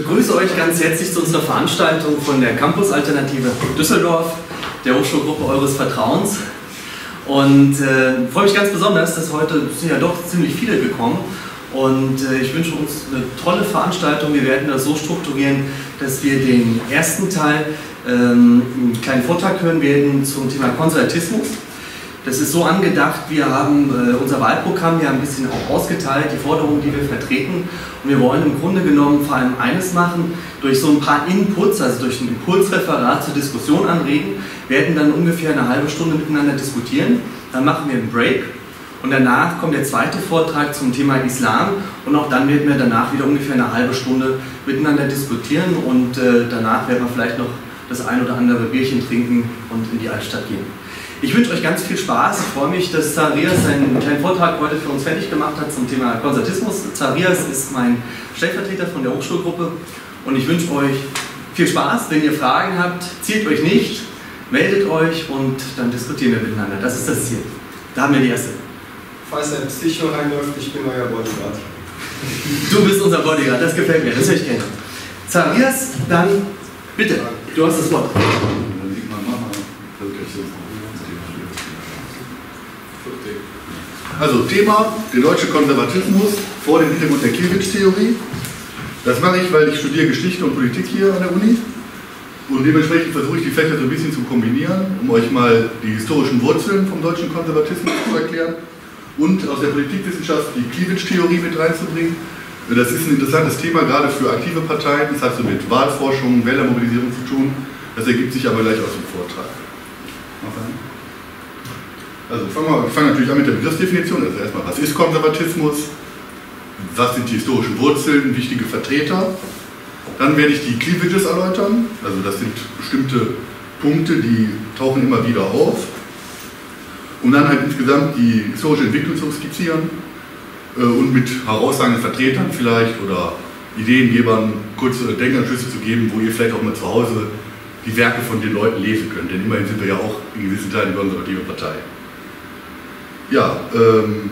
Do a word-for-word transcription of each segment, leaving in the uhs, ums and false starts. Ich begrüße euch ganz herzlich zu unserer Veranstaltung von der Campus Alternative Düsseldorf, der Hochschulgruppe eures Vertrauens. Und äh, freue mich ganz besonders, dass heute sind ja doch ziemlich viele gekommen. Und äh, ich wünsche uns eine tolle Veranstaltung. Wir werden das so strukturieren, dass wir den ersten Teil ähm, einen kleinen Vortrag hören werden zum Thema Konservatismus. Das ist so angedacht, wir haben äh, unser Wahlprogramm ja ein bisschen auch ausgeteilt, die Forderungen, die wir vertreten. Und wir wollen im Grunde genommen vor allem eines machen, durch so ein paar Inputs, also durch ein Impulsreferat zur Diskussion anregen, werden dann ungefähr eine halbe Stunde miteinander diskutieren, dann machen wir einen Break und danach kommt der zweite Vortrag zum Thema Islam und auch dann werden wir danach wieder ungefähr eine halbe Stunde miteinander diskutieren und äh, danach werden wir vielleicht noch das ein oder andere Bierchen trinken und in die Altstadt gehen. Ich wünsche euch ganz viel Spaß. Ich freue mich, dass Zacharias seinen kleinen Vortrag heute für uns fertig gemacht hat zum Thema Konservatismus. Zacharias ist mein Stellvertreter von der Hochschulgruppe und ich wünsche euch viel Spaß. Wenn ihr Fragen habt, zieht euch nicht, meldet euch und dann diskutieren wir miteinander. Das ist das Ziel. Da haben wir die erste. Falls ein Psycho reinläuft, ich bin euer Bodyguard. Du bist unser Bodyguard, das gefällt mir, das will ich gerne. Zacharias, dann bitte, du hast das Wort. Also Thema, der deutsche Konservatismus vor dem Hintergrund der Kiewicz-Theorie. Das mache ich, weil ich studiere Geschichte und Politik hier an der Uni. Und dementsprechend versuche ich die Fächer so ein bisschen zu kombinieren, um euch mal die historischen Wurzeln vom deutschen Konservatismus zu erklären und aus der Politikwissenschaft die Kiewicz-Theorie mit reinzubringen. Das ist ein interessantes Thema, gerade für aktive Parteien. Das hat so mit Wahlforschung, Wählermobilisierung zu tun. Das ergibt sich aber gleich aus dem Vortrag. Also ich fange natürlich an mit der Begriffsdefinition, also erstmal, was ist Konservatismus, was sind die historischen Wurzeln, wichtige Vertreter. Dann werde ich die Cleavages erläutern, also das sind bestimmte Punkte, die tauchen immer wieder auf. Um dann halt insgesamt die historische Entwicklung zu skizzieren und mit herausragenden Vertretern vielleicht oder Ideengebern kurze Denkanstöße zu geben, wo ihr vielleicht auch mal zu Hause die Werke von den Leuten lesen könnt, denn immerhin sind wir ja auch in gewissen Teilen die konservative Partei. Ja, ähm,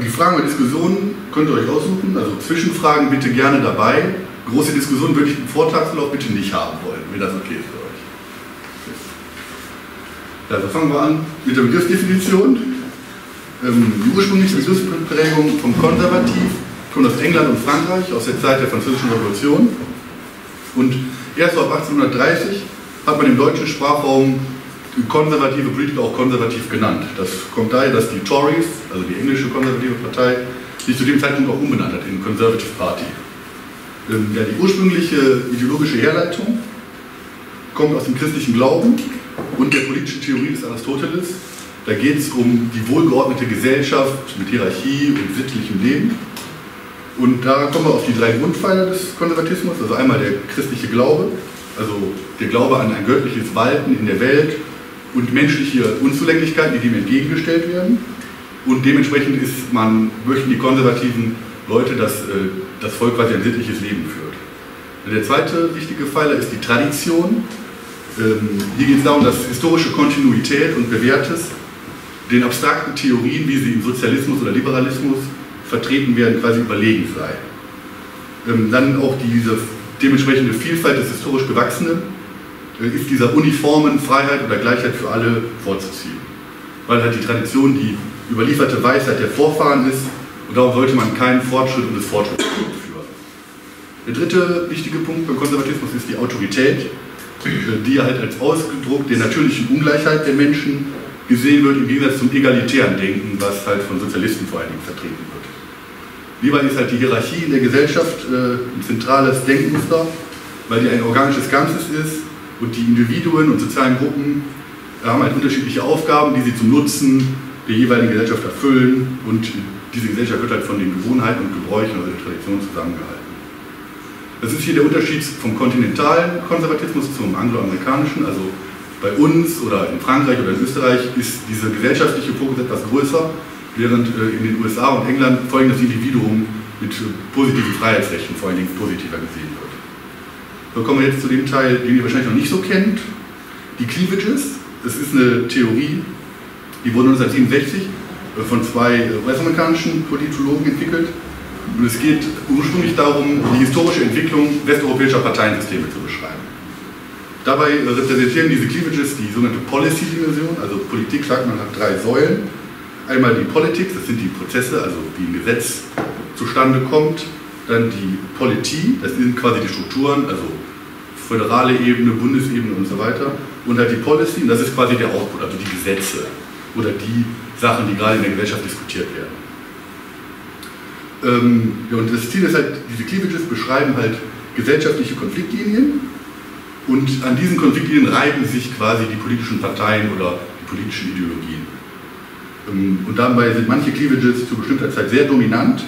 die Fragen und Diskussionen könnt ihr euch aussuchen, also Zwischenfragen bitte gerne dabei. Große Diskussionen würde ich im Vortragslauf bitte nicht haben wollen, wenn das okay ist für euch. Also fangen wir an mit der Begriffsdefinition. Ähm, die ursprüngliche Begriffsprägung vom Konservativ kommt aus England und Frankreich, aus der Zeit der Französischen Revolution. Und erst ab achtzehnhundertdreißig hat man im deutschen Sprachraum konservative Politiker auch konservativ genannt. Das kommt daher, dass die Tories, also die englische konservative Partei, sich zu dem Zeitpunkt auch umbenannt hat in Conservative Party. Ähm, ja, die ursprüngliche ideologische Herleitung kommt aus dem christlichen Glauben und der politischen Theorie des Aristoteles. Da geht es um die wohlgeordnete Gesellschaft mit Hierarchie und sittlichem Leben. Und da kommen wir auf die drei Grundpfeiler des Konservatismus, also einmal der christliche Glaube, also der Glaube an ein göttliches Walten in der Welt, und menschliche Unzulänglichkeiten, die dem entgegengestellt werden. Und dementsprechend ist man, möchten die konservativen Leute, dass äh, das Volk quasi ein sittliches Leben führt. Und der zweite wichtige Pfeiler ist die Tradition. Ähm, hier geht es darum, dass historische Kontinuität und Bewährtes den abstrakten Theorien, wie sie im Sozialismus oder Liberalismus vertreten werden, quasi überlegen sei. Ähm, dann auch diese dementsprechende Vielfalt des historisch Gewachsenen ist dieser uniformen Freiheit oder Gleichheit für alle vorzuziehen. Weil halt die Tradition die überlieferte Weisheit der Vorfahren ist und darum sollte man keinen Fortschritt um des Fortschritts führen. Der dritte wichtige Punkt beim Konservatismus ist die Autorität, die halt als Ausdruck der natürlichen Ungleichheit der Menschen gesehen wird, im Gegensatz zum egalitären Denken, was halt von Sozialisten vor allen Dingen vertreten wird. Lieber ist halt die Hierarchie in der Gesellschaft ein zentrales Denkmuster, weil die ein organisches Ganzes ist. Und die Individuen und sozialen Gruppen haben halt unterschiedliche Aufgaben, die sie zum Nutzen der jeweiligen Gesellschaft erfüllen. Und diese Gesellschaft wird halt von den Gewohnheiten und Gebräuchen, also der Tradition, zusammengehalten. Das ist hier der Unterschied vom kontinentalen Konservatismus zum angloamerikanischen. Also bei uns oder in Frankreich oder in Österreich ist dieser gesellschaftliche Fokus etwas größer, während in den U S A und England vor allem das Individuum mit positiven Freiheitsrechten vor allen Dingen positiver gesehen wird. Da kommen wir jetzt zu dem Teil, den ihr wahrscheinlich noch nicht so kennt, die Cleavages. Das ist eine Theorie, die wurde neunzehnhundertsiebenundsechzig von zwei US-amerikanischen Politologen entwickelt. Es geht ursprünglich darum, die historische Entwicklung westeuropäischer Parteiensysteme zu beschreiben. Dabei repräsentieren diese Cleavages die sogenannte Policy-Dimension, also Politik, sagt man, hat drei Säulen. Einmal die Politik, das sind die Prozesse, also wie ein Gesetz zustande kommt. Dann die Politie, das sind quasi die Strukturen, also föderale Ebene, Bundesebene und so weiter. Und dann die Policy, und das ist quasi der Output, also die Gesetze oder die Sachen, die gerade in der Gesellschaft diskutiert werden. Und das Ziel ist halt, diese Cleavages beschreiben halt gesellschaftliche Konfliktlinien und an diesen Konfliktlinien reiben sich quasi die politischen Parteien oder die politischen Ideologien. Und dabei sind manche Cleavages zu bestimmter Zeit sehr dominant,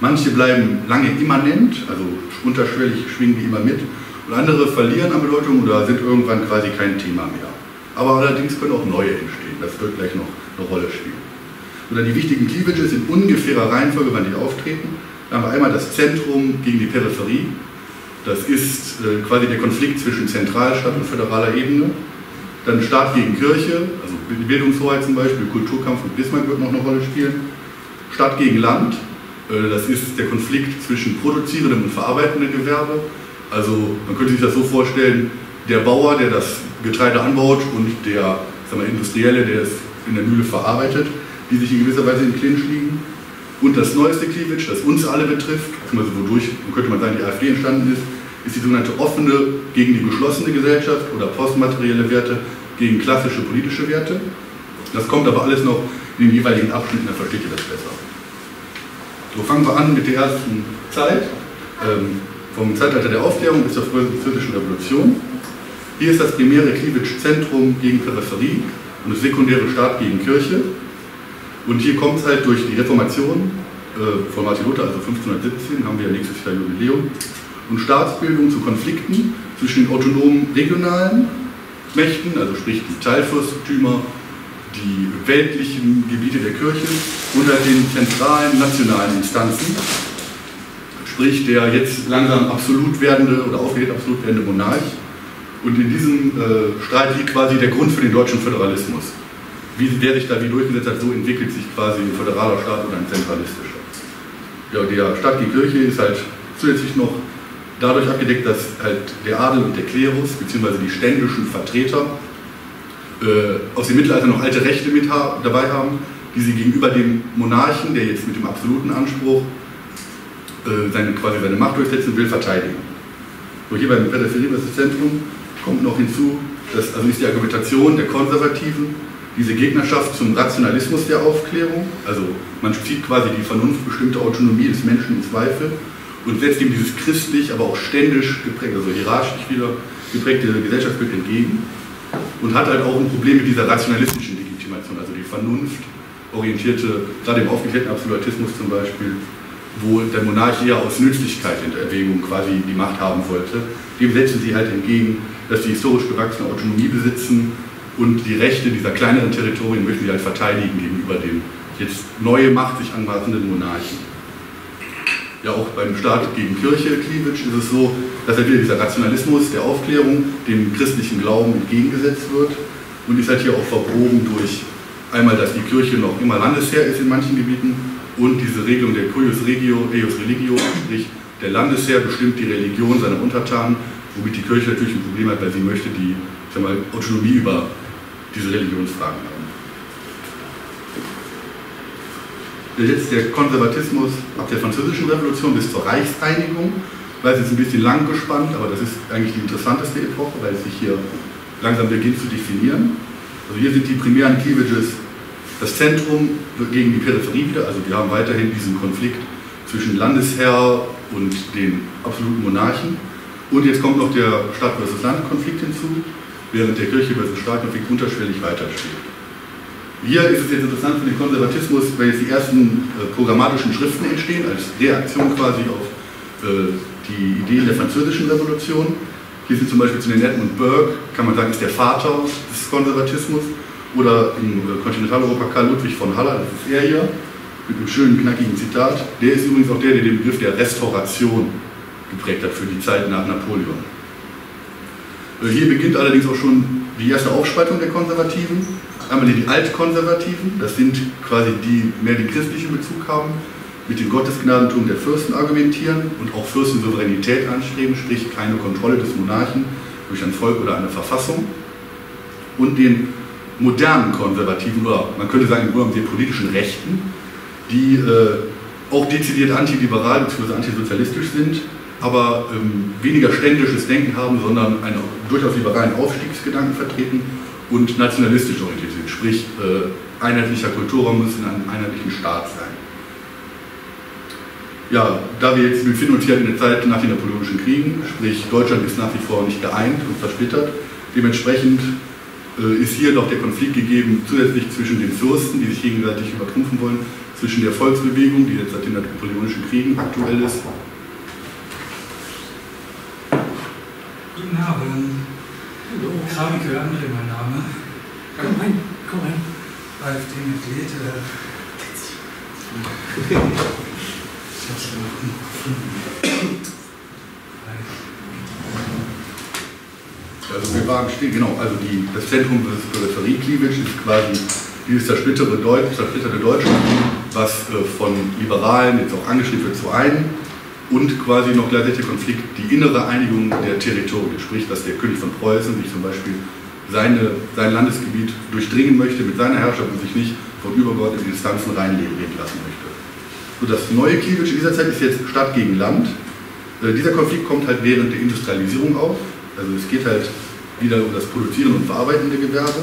manche bleiben lange immanent, also unterschwellig schwingen die immer mit und andere verlieren an Bedeutung oder sind irgendwann quasi kein Thema mehr. Aber allerdings können auch neue entstehen, das wird gleich noch eine Rolle spielen. Oder die wichtigen Cleavages in ungefährer Reihenfolge, wann die auftreten. Da haben wir einmal das Zentrum gegen die Peripherie. Das ist äh, quasi der Konflikt zwischen Zentralstaat und föderaler Ebene. Dann Staat gegen Kirche, also Bildungshoheit zum Beispiel, Kulturkampf mit Bismarck wird noch eine Rolle spielen. Stadt gegen Land, äh, das ist der Konflikt zwischen produzierendem und verarbeitendem Gewerbe. Also man könnte sich das so vorstellen, der Bauer, der das Getreide anbaut und der sagen wir, Industrielle, der es in der Mühle verarbeitet, die sich in gewisser Weise im Clinch liegen. Und das neueste Cleavage, das uns alle betrifft, also wodurch, könnte man sagen, die AfD entstanden ist, ist die sogenannte offene gegen die geschlossene Gesellschaft oder postmaterielle Werte gegen klassische politische Werte. Das kommt aber alles noch in den jeweiligen Abschnitten, dann versteht ihr das besser. So, fangen wir an mit der ersten Zeit, ähm, vom Zeitalter der Aufklärung bis zur Französischen Revolution. Hier ist das primäre Cleavage-Zentrum gegen Peripherie und das sekundäre Staat gegen Kirche. Und hier kommt es halt durch die Reformation äh, von Martin Luther, also fünfzehnhundertsiebzehn, haben wir ja nächstes Jahr Jubiläum, und Staatsbildung zu Konflikten zwischen den autonomen regionalen Mächten, also sprich die Teilfürstentümer, die weltlichen Gebiete der Kirche, und halt den zentralen nationalen Instanzen, sprich der jetzt langsam absolut werdende oder aufgeht absolut werdende Monarch. Und in diesem äh, Streit liegt quasi der Grund für den deutschen Föderalismus. Wie der sich da wie durchgesetzt hat, so entwickelt sich quasi ein föderaler Staat oder ein zentralistischer. Ja, der Staat gegen Kirche ist halt zusätzlich noch dadurch abgedeckt, dass halt der Adel und der Klerus, beziehungsweise die ständischen Vertreter, äh, aus dem Mittelalter noch alte Rechte mit ha dabei haben, die sie gegenüber dem Monarchen, der jetzt mit dem absoluten Anspruch äh, seine, quasi seine Macht durchsetzen will, verteidigen. So, hier beim Peripherie-Zentrum kommt noch hinzu, dass, also ist die Argumentation der Konservativen, diese Gegnerschaft zum Rationalismus der Aufklärung, also man zieht quasi die vernunftbestimmte Autonomie des Menschen in Zweifel und setzt ihm dieses christlich, aber auch ständisch geprägte, also hierarchisch wieder geprägte Gesellschaftsbild entgegen und hat halt auch ein Problem mit dieser rationalistischen Legitimation, also die vernunftorientierte, gerade im aufgeklärten Absolutismus zum Beispiel, wo der Monarch eher aus Nützlichkeit in der Erwägung quasi die Macht haben wollte, dem setzen sie halt entgegen, dass sie historisch gewachsene Autonomie besitzen. Und die Rechte dieser kleineren Territorien möchten sie halt verteidigen gegenüber dem jetzt neue Macht sich anmaßenden Monarchen. Ja, auch beim Staat gegen Kirche, Cleavage, ist es so, dass halt wieder dieser Rationalismus der Aufklärung dem christlichen Glauben entgegengesetzt wird und ist halt hier auch verbogen durch einmal, dass die Kirche noch immer Landesherr ist in manchen Gebieten und diese Regelung der Curius Regio Deus Religio, sprich der Landesherr bestimmt die Religion seiner Untertanen, womit die Kirche natürlich ein Problem hat, weil sie möchte die, ich sag mal, Autonomie über diese Religionsfragen haben. Jetzt der Konservatismus ab der Französischen Revolution bis zur Reichseinigung, weil es jetzt ein bisschen lang gespannt, aber das ist eigentlich die interessanteste Epoche, weil es sich hier langsam beginnt zu definieren. Also hier sind die primären Cleavages, das Zentrum gegen die Peripherie wieder, also wir haben weiterhin diesen Konflikt zwischen Landesherr und den absoluten Monarchen. Und jetzt kommt noch der Stadt versus Land-Konflikt hinzu, während der Kirche versus Staat-Konflikt unterschwellig weiterspielt. Hier ist es jetzt interessant für den Konservatismus, weil jetzt die ersten äh, programmatischen Schriften entstehen, als Reaktion quasi auf äh, die Ideen der Französischen Revolution. Hier sind zum Beispiel zu den Edmund Burke, kann man sagen, ist der Vater des Konservatismus, oder in äh, Kontinentaleuropa Karl Ludwig von Haller, das ist er hier, mit einem schönen, knackigen Zitat. Der ist übrigens auch der, der den Begriff der Restauration geprägt hat für die Zeit nach Napoleon. Hier beginnt allerdings auch schon die erste Aufspaltung der Konservativen. Einmal die Altkonservativen, das sind quasi die, die mehr den christlichen Bezug haben, mit dem Gottesgnadentum der Fürsten argumentieren und auch Fürstensouveränität anstreben, sprich keine Kontrolle des Monarchen durch ein Volk oder eine Verfassung, und den modernen Konservativen, oder man könnte sagen den politischen Rechten, die äh, auch dezidiert antiliberal bzw. antisozialistisch sind, aber ähm, weniger ständisches Denken haben, sondern einen durchaus liberalen Aufstiegsgedanken vertreten und nationalistisch orientiert sind, sprich äh, einheitlicher Kulturraum muss in einem einheitlichen Staat sein. Ja, da wir jetzt befinden uns hier in der Zeit nach den Napoleonischen Kriegen, sprich Deutschland ist nach wie vor nicht geeint und zersplittert, dementsprechend äh, ist hier noch der Konflikt gegeben, zusätzlich zwischen den Fürsten, die sich gegenseitig übertrumpfen wollen, zwischen der Volksbewegung, die jetzt seit den Napoleonischen Kriegen aktuell ist. Guten Abend. Hallo. Kramke, André, mein Name. Komm rein, komm rein. AfD-Mitglied. Äh Also wir waren still, genau, also die, das Zentrum des Peripherie-Cleavages ist quasi dieses zersplitterte Deutschland, was äh, von Liberalen jetzt auch angeschrieben wird zu einem, und quasi noch gleichzeitig der Konflikt, die innere Einigung der Territorien, sprich, dass der König von Preußen sich zum Beispiel seine, sein Landesgebiet durchdringen möchte mit seiner Herrschaft und sich nicht von übergeordneten Instanzen reinlegen lassen möchte. So, das neue Cleavage in dieser Zeit ist jetzt Stadt gegen Land. Äh, dieser Konflikt kommt halt während der Industrialisierung auf. Also es geht halt wieder um das Produzieren und verarbeitende Gewerbe,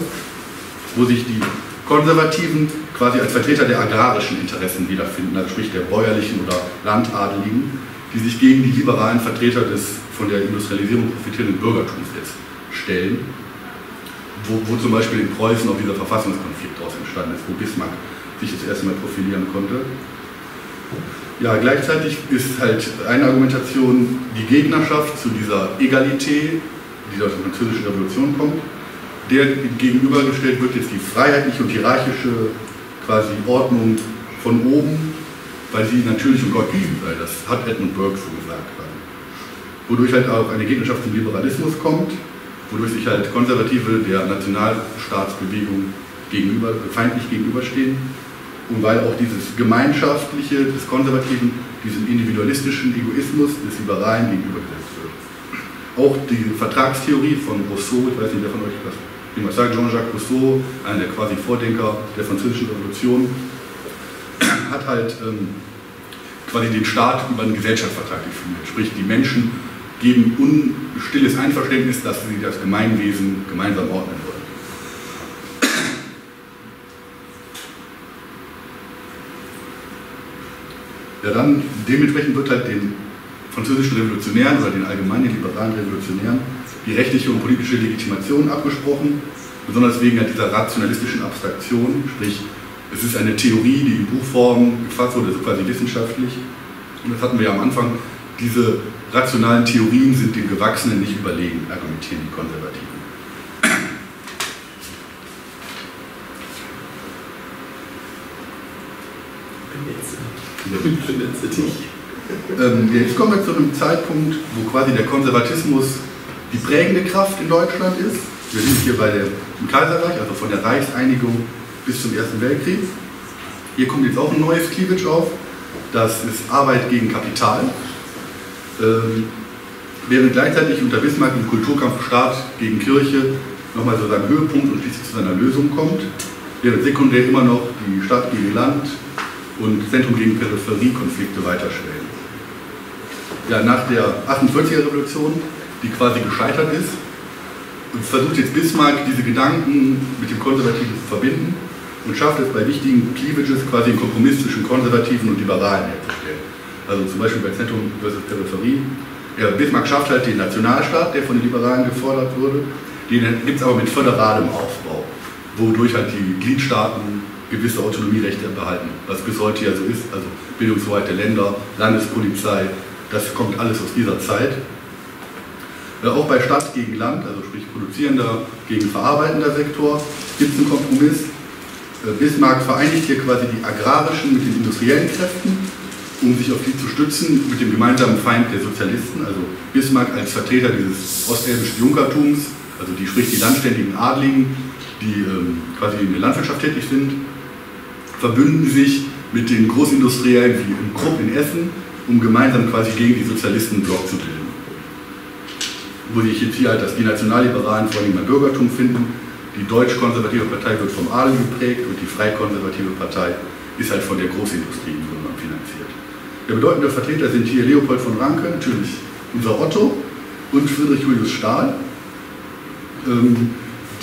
wo sich die Konservativen quasi als Vertreter der agrarischen Interessen wiederfinden, also sprich der bäuerlichen oder Landadeligen, die sich gegen die liberalen Vertreter des von der Industrialisierung profitierenden Bürgertums jetzt stellen, wo, wo zum Beispiel in Preußen auch dieser Verfassungskonflikt daraus entstanden ist, wo Bismarck sich das erste Mal profilieren konnte. Ja, gleichzeitig ist halt eine Argumentation die Gegnerschaft zu dieser Egalité, die aus der Französischen Revolution kommt. Der gegenübergestellt wird jetzt die freiheitliche und hierarchische quasi Ordnung von oben, weil sie natürlich und Gott gegeben sei. Das hat Edmund Burke so gesagt. Wodurch halt auch eine Gegnerschaft zum Liberalismus kommt, wodurch sich halt Konservative der Nationalstaatsbewegung gegenüber, feindlich gegenüberstehen. Und weil auch dieses Gemeinschaftliche des Konservativen, diesem individualistischen Egoismus des Liberalen gegenübergesetzt wird. Auch die Vertragstheorie von Rousseau, ich weiß nicht, wer von euch das jemand sagt, Jean-Jacques Rousseau, einer der quasi Vordenker der Französischen Revolution, hat halt ähm, quasi den Staat über einen Gesellschaftsvertrag definiert. Sprich, die Menschen geben unstilles Einverständnis, dass sie das Gemeinwesen gemeinsam ordnen wollen. Ja, dann dementsprechend wird halt den französischen Revolutionären oder den allgemeinen liberalen Revolutionären die rechtliche und politische Legitimation abgesprochen, besonders wegen halt dieser rationalistischen Abstraktion, sprich es ist eine Theorie, die in Buchform gefasst wurde, quasi wissenschaftlich, und das hatten wir ja am Anfang, diese rationalen Theorien sind den Gewachsenen nicht überlegen, argumentieren die Konservativen. Jetzt kommen wir zu einem Zeitpunkt, wo quasi der Konservatismus die prägende Kraft in Deutschland ist. Wir sind hier bei der, im Kaiserreich, also von der Reichseinigung bis zum Ersten Weltkrieg. Hier kommt jetzt auch ein neues Cleavage auf, das ist Arbeit gegen Kapital. Ähm, während gleichzeitig unter Bismarck im Kulturkampf Staat gegen Kirche nochmal zu seinem Höhepunkt und schließlich zu seiner Lösung kommt, während sekundär immer noch die Stadt gegen Land und Zentrum gegen Peripherie-Konflikte weiterstellen. Ja, nach der achtundvierziger Revolution, die quasi gescheitert ist, versucht jetzt Bismarck diese Gedanken mit dem Konservativen zu verbinden und schafft es bei wichtigen Cleavages quasi einen Kompromiss zwischen Konservativen und Liberalen herzustellen. Also zum Beispiel bei Zentrum versus Peripherie. Ja, Bismarck schafft halt den Nationalstaat, der von den Liberalen gefordert wurde, den gibt es aber mit föderalem Aufbau, wodurch halt die Gliedstaaten gewisse Autonomierechte behalten, was bis heute ja so ist, also Bildungshoheit der Länder, Landespolizei, das kommt alles aus dieser Zeit. Auch bei Stadt gegen Land, also sprich produzierender gegen verarbeitender Sektor, gibt es einen Kompromiss. Bismarck vereinigt hier quasi die agrarischen mit den industriellen Kräften, um sich auf die zu stützen mit dem gemeinsamen Feind der Sozialisten, also Bismarck als Vertreter dieses ostelbischen Junkertums, also die sprich die landständigen Adligen, die ähm, quasi in der Landwirtschaft tätig sind, verbünden sich mit den Großindustriellen wie in Krupp in Essen, um gemeinsam quasi gegen die Sozialisten einen Block zu bilden. Wo sich jetzt hier halt, dass die Nationalliberalen vor allem beim Bürgertum finden, die deutsch-konservative Partei wird vom Adel geprägt und die freikonservative Partei ist halt von der Großindustrie im Grunde finanziert. Der bedeutende Vertreter sind hier Leopold von Ranke, natürlich unser Otto und Friedrich Julius Stahl. Ähm,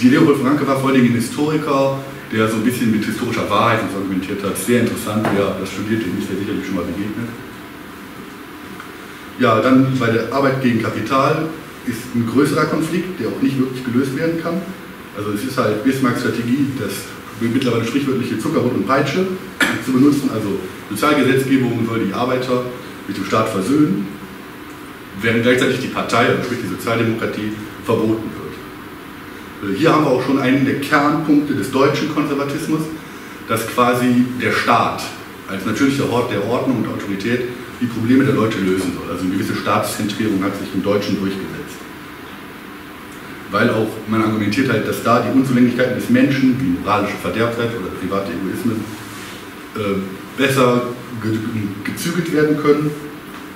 die Leopold von Ranke war vor allem ein Historiker, der so ein bisschen mit historischer Wahrheit argumentiert hat. Sehr interessant, wer das studiert, dem ist ja sicherlich schon mal begegnet. Ja, dann bei der Arbeit gegen Kapital ist ein größerer Konflikt, der auch nicht wirklich gelöst werden kann. Also es ist halt Bismarcks Strategie, das mittlerweile sprichwörtliche Zuckerbrot und Peitsche zu benutzen. Also Sozialgesetzgebung soll die Arbeiter mit dem Staat versöhnen, während gleichzeitig die Partei, also sprich die Sozialdemokratie, verboten wird. Hier haben wir auch schon einen der Kernpunkte des deutschen Konservatismus, dass quasi der Staat als natürlicher Hort der Ordnung und Autorität die Probleme der Leute lösen soll. Also eine gewisse Staatszentrierung hat sich im Deutschen durchgesetzt. Weil auch man argumentiert halt, dass da die Unzulänglichkeiten des Menschen, wie moralische Verderbtheit oder private Egoismen, äh, besser ge gezügelt werden können.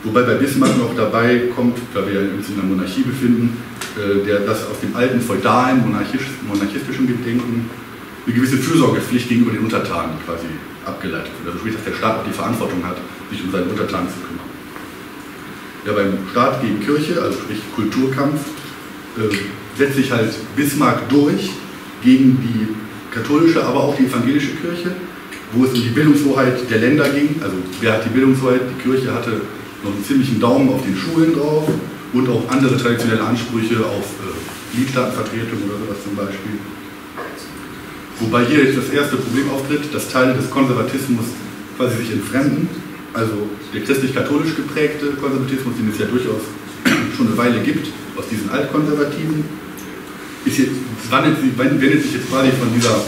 Wobei bei Bismarck noch dabei kommt, da wir uns in der Monarchie befinden, äh, der das aus dem alten feudalen, monarchisch, monarchistischen Gedenken eine gewisse Fürsorgepflicht gegenüber den Untertanen quasi abgeleitet wird. Also sprich, dass der Staat auch die Verantwortung hat, sich um seinen Untertanen zu kümmern. Ja, beim Staat gegen Kirche, also sprich Kulturkampf, äh, setzt sich halt Bismarck durch gegen die katholische, aber auch die evangelische Kirche, wo es um die Bildungshoheit der Länder ging. Also wer hat die Bildungshoheit? Die Kirche hatte noch einen ziemlichen Daumen auf den Schulen drauf und auch andere traditionelle Ansprüche auf äh, Gliedstaatenvertretung oder sowas zum Beispiel. Wobei hier jetzt das erste Problem auftritt, dass Teile des Konservatismus quasi sich entfremden. Also der christlich-katholisch geprägte Konservatismus, den es ja durchaus schon eine Weile gibt, aus diesen Altkonservativen, ist jetzt, wendet, sich, wendet sich jetzt quasi von dieser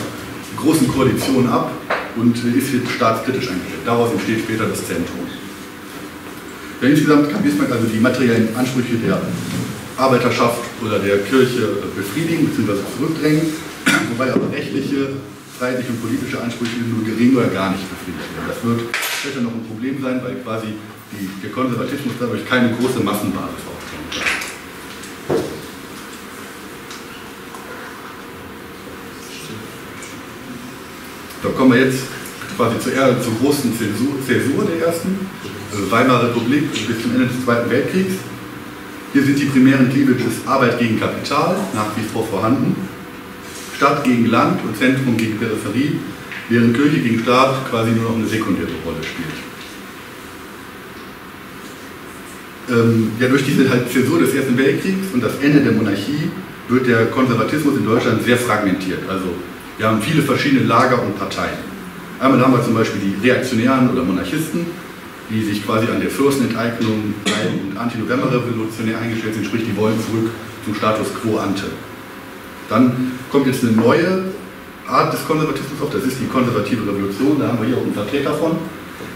großen Koalition ab und ist jetzt staatskritisch eingestellt. Daraus entsteht später das Zentrum. Ja, insgesamt kann Bismarck also die materiellen Ansprüche der Arbeiterschaft oder der Kirche befriedigen bzw. zurückdrängen, wobei aber rechtliche, freiheitliche und politische Ansprüche nur gering oder gar nicht befriedigt werden. Das wird später noch ein Problem sein, weil quasi die, der Konservatismus dadurch keine große Massenbasis aufbauen kann. Da kommen wir jetzt quasi zur, zur großen Zäsur, Zäsur der ersten, also Weimarer Republik bis zum Ende des Zweiten Weltkriegs. Hier sind die primären Cleavages Arbeit gegen Kapital, nach wie vor vorhanden, Stadt gegen Land und Zentrum gegen Peripherie, während Kirche gegen Staat quasi nur noch eine sekundäre Rolle spielt. Ähm, ja, durch diese halt Zäsur des Ersten Weltkriegs und das Ende der Monarchie wird der Konservatismus in Deutschland sehr fragmentiert. Also wir haben viele verschiedene Lager und Parteien. Einmal haben wir zum Beispiel die Reaktionären oder Monarchisten, die sich quasi an der Fürstenenteignung und Anti-November-Revolutionär eingestellt sind, sprich, die wollen zurück zum Status quo ante. Dann kommt jetzt eine neue Art des Konservatismus auf, das ist die konservative Revolution, da haben wir hier auch einen Vertreter von.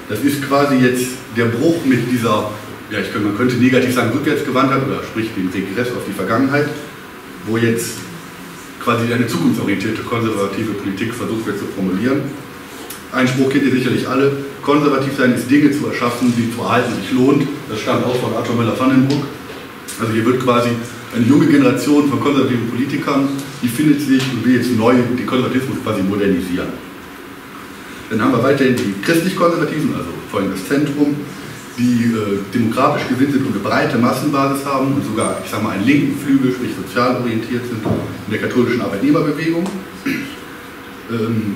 Das ist quasi jetzt der Bruch mit dieser, ja, ich könnte, man könnte negativ sagen, Rückwärtsgewandtheit oder sprich, den Regress auf die Vergangenheit, wo jetzt quasi eine zukunftsorientierte konservative Politik versucht wird zu formulieren. Ein Spruch kennt ihr sicherlich alle, konservativ sein ist Dinge zu erschaffen, die zu erhalten sich lohnt. Das stammt auch von Arthur Miller-Vandenbroek. Also hier wird quasi eine junge Generation von konservativen Politikern, die findet sich und will jetzt neu den Konservatismus quasi modernisieren. Dann haben wir weiterhin die christlich-konservativen, also vor allem das Zentrum, die äh, demokratisch gewinnt sind und eine breite Massenbasis haben und sogar, ich sag mal, einen linken Flügel, sprich sozial orientiert sind, in der katholischen Arbeitnehmerbewegung. Ähm,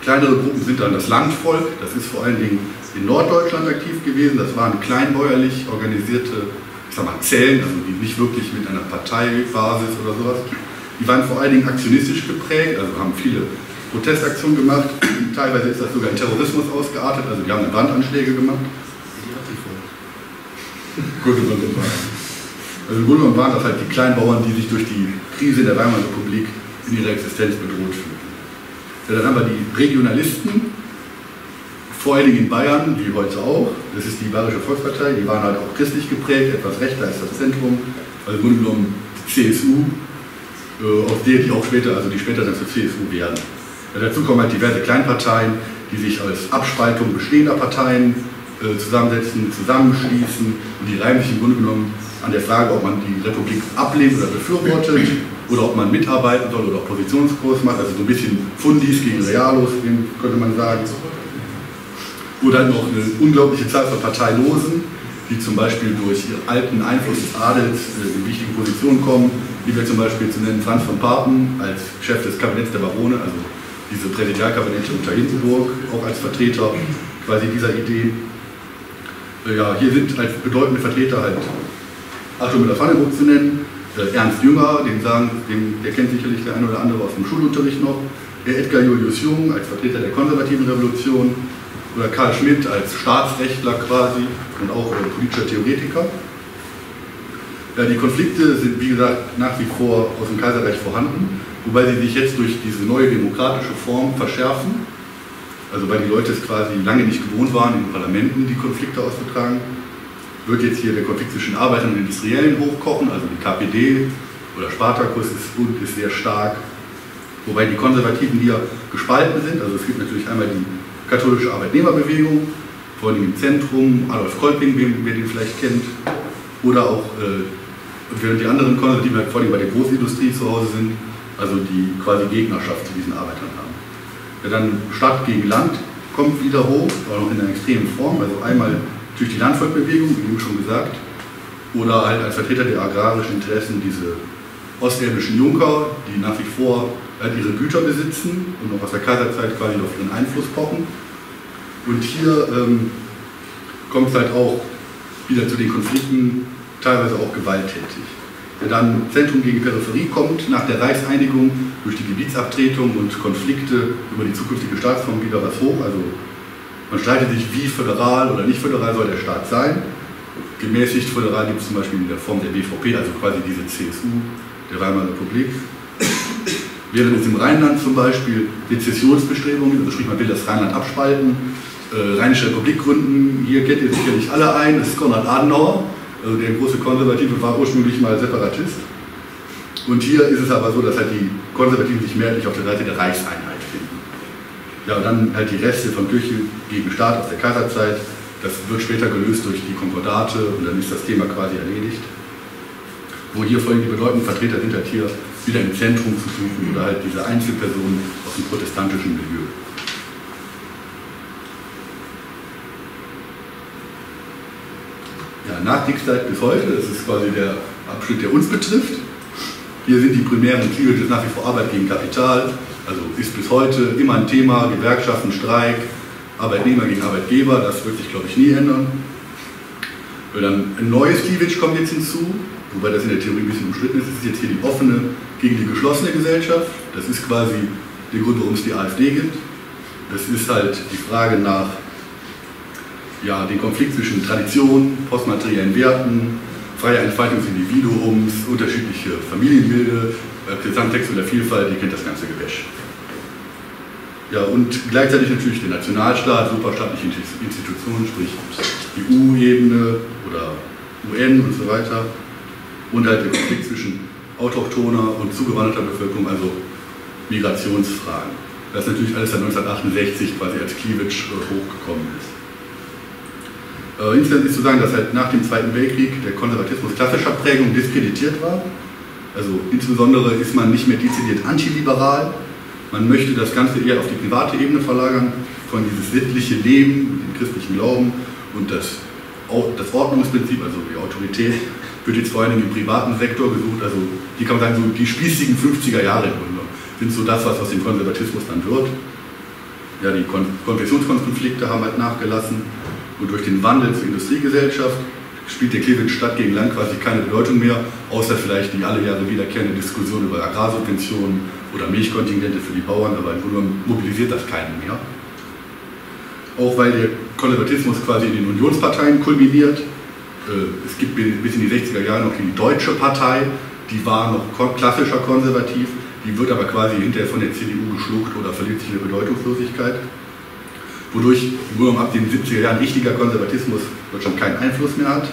kleinere Gruppen sind dann das Landvolk, das ist vor allen Dingen in Norddeutschland aktiv gewesen, das waren kleinbäuerlich organisierte, ich sag mal, Zellen, also die nicht wirklich mit einer Parteibasis oder sowas. Die waren vor allen Dingen aktionistisch geprägt, also haben viele Protestaktionen gemacht, teilweise ist das sogar in Terrorismus ausgeartet, also die haben eine Brandanschläge gemacht. Gut, also im Grunde genommen waren das halt die Kleinbauern, die sich durch die Krise der Weimarer Republik in ihrer Existenz bedroht fühlten. Ja, dann haben wir die Regionalisten, vor allen Dingen in Bayern, wie heute auch. Das ist die Bayerische Volkspartei, die waren halt auch christlich geprägt, etwas rechter als das Zentrum. Also im Grunde genommen die C S U, auf der die auch später, also die später dann zur C S U werden. Ja, dazu kommen halt diverse Kleinparteien, die sich als Abspaltung bestehender Parteien äh, zusammensetzen, zusammenschließen und die rein sich im Grunde genommen an der Frage, ob man die Republik ablehnt oder befürwortet oder ob man mitarbeiten soll oder Oppositionskurs macht, also so ein bisschen Fundis gegen Realos, könnte man sagen. Oder noch eine unglaubliche Zahl von Parteilosen, die zum Beispiel durch ihren alten Einfluss des Adels in wichtige Positionen kommen, die wir zum Beispiel zu nennen Franz von Papen als Chef des Kabinetts der Barone, also diese Präsidialkabinette unter Hindenburg, auch als Vertreter quasi dieser Idee. Ja, hier sind als bedeutende Vertreter halt Arthur Müller-Vandenbroek zu nennen, Ernst Jünger, dem sagen, dem, der kennt sicherlich der eine oder andere aus dem Schulunterricht noch, Edgar Julius Jung als Vertreter der konservativen Revolution, oder Karl Schmitt als Staatsrechtler quasi und auch äh, politischer Theoretiker. Ja, die Konflikte sind, wie gesagt, nach wie vor aus dem Kaiserreich vorhanden, wobei sie sich jetzt durch diese neue demokratische Form verschärfen, also weil die Leute es quasi lange nicht gewohnt waren, in Parlamenten die Konflikte auszutragen, wird jetzt hier der Konflikt zwischen Arbeitern und Industriellen hochkochen, also die K P D oder Spartakus ist, ist sehr stark, wobei die Konservativen hier gespalten sind, also es gibt natürlich einmal die katholische Arbeitnehmerbewegung, vor allem im Zentrum, Adolf Kolping, wer den vielleicht kennt, oder auch, äh, während die anderen Konservativen vor allem bei der Großindustrie zu Hause sind, also die quasi Gegnerschaft zu diesen Arbeitern haben. Ja, dann Stadt gegen Land kommt wieder hoch, aber noch in einer extremen Form, also einmal durch die Landvolkbewegung, wie eben schon gesagt, oder halt als Vertreter der agrarischen Interessen diese ostelbischen Junker, die nach wie vor ihre Güter besitzen und noch aus der Kaiserzeit quasi auf ihren Einfluss pochen. Und hier ähm, kommt es halt auch wieder zu den Konflikten, teilweise auch gewalttätig. Der dann Zentrum gegen Peripherie kommt, nach der Reichseinigung durch die Gebietsabtretung und Konflikte über die zukünftige Staatsform wieder was hoch. Also man streitet sich, wie föderal oder nicht föderal soll der Staat sein. Gemäßigt föderal gibt es zum Beispiel in der Form der B V P, also quasi diese C S U der Weimarer Republik. Während es im Rheinland zum Beispiel Sezessionsbestrebungen, also sprich man will das Rheinland abspalten, äh, Rheinische Republik gründen, hier kennt ihr sicherlich alle ein, das ist Konrad Adenauer, also der große Konservative war ursprünglich mal Separatist. Und hier ist es aber so, dass halt die Konservativen sich mehrheitlich auf der Seite der Reichseinheit finden. Ja, und dann halt die Reste von Kirche gegen Staat aus der Kaiserzeit, das wird später gelöst durch die Konkordate und dann ist das Thema quasi erledigt. Wo hier vor allem die bedeutenden Vertreter sind halt hier wieder im Zentrum zu suchen oder halt diese Einzelpersonen aus dem protestantischen Milieu. Ja, Nachkriegszeit bis heute, das ist quasi der Abschnitt, der uns betrifft. Hier sind die primären Cleavages nach wie vor Arbeit gegen Kapital, also ist bis heute immer ein Thema, Gewerkschaften, Streik, Arbeitnehmer gegen Arbeitgeber, das wird sich glaube ich nie ändern. Und dann ein neues Cleavage kommt jetzt hinzu, wobei das in der Theorie ein bisschen umstritten ist, ist jetzt hier die offene gegen die geschlossene Gesellschaft. Das ist quasi der Grund, warum es die AfD gibt. Das ist halt die Frage nach ja, dem Konflikt zwischen Tradition, postmateriellen Werten, freier Entfaltung des Individuums, unterschiedliche Familienbilder, gesamtsexueller Vielfalt, ihr kennt das ganze Gewäsch. Ja, und gleichzeitig natürlich der Nationalstaat, superstaatliche Institutionen, sprich E U-Ebene oder U N und so weiter. Und halt der Konflikt zwischen autochthoner und zugewanderter Bevölkerung, also Migrationsfragen. Das ist natürlich alles seit neunzehnhundertachtundsechzig quasi als Cleavage hochgekommen ist. Äh, insgesamt ist zu sagen, dass halt nach dem Zweiten Weltkrieg der Konservatismus klassischer Prägung diskreditiert war. Also insbesondere ist man nicht mehr dezidiert antiliberal. Man möchte das Ganze eher auf die private Ebene verlagern, von dieses sittliche Leben, den christlichen Glauben und das, das Ordnungsprinzip, also die Autorität, wird jetzt vor allem im privaten Sektor gesucht, also die kann man sagen, so die spießigen fünfziger Jahre im Grunde sind so das, was aus dem Konservatismus dann wird. Ja, die Konfessionskonflikte haben halt nachgelassen und durch den Wandel zur Industriegesellschaft spielt der Cleavage Stadt gegen Land quasi keine Bedeutung mehr, außer vielleicht die alle Jahre wiederkehrende Diskussion über Agrarsubventionen oder Milchkontingente für die Bauern, aber im Grunde mobilisiert das keinen mehr. Auch weil der Konservatismus quasi in den Unionsparteien kulminiert. Es gibt bis in die sechziger Jahre noch die Deutsche Partei, die war noch klassischer konservativ, die wird aber quasi hinterher von der C D U geschluckt oder verliert sich ihre Bedeutungslosigkeit. Wodurch nur ab den siebziger Jahren richtiger Konservatismus schon keinen Einfluss mehr hat.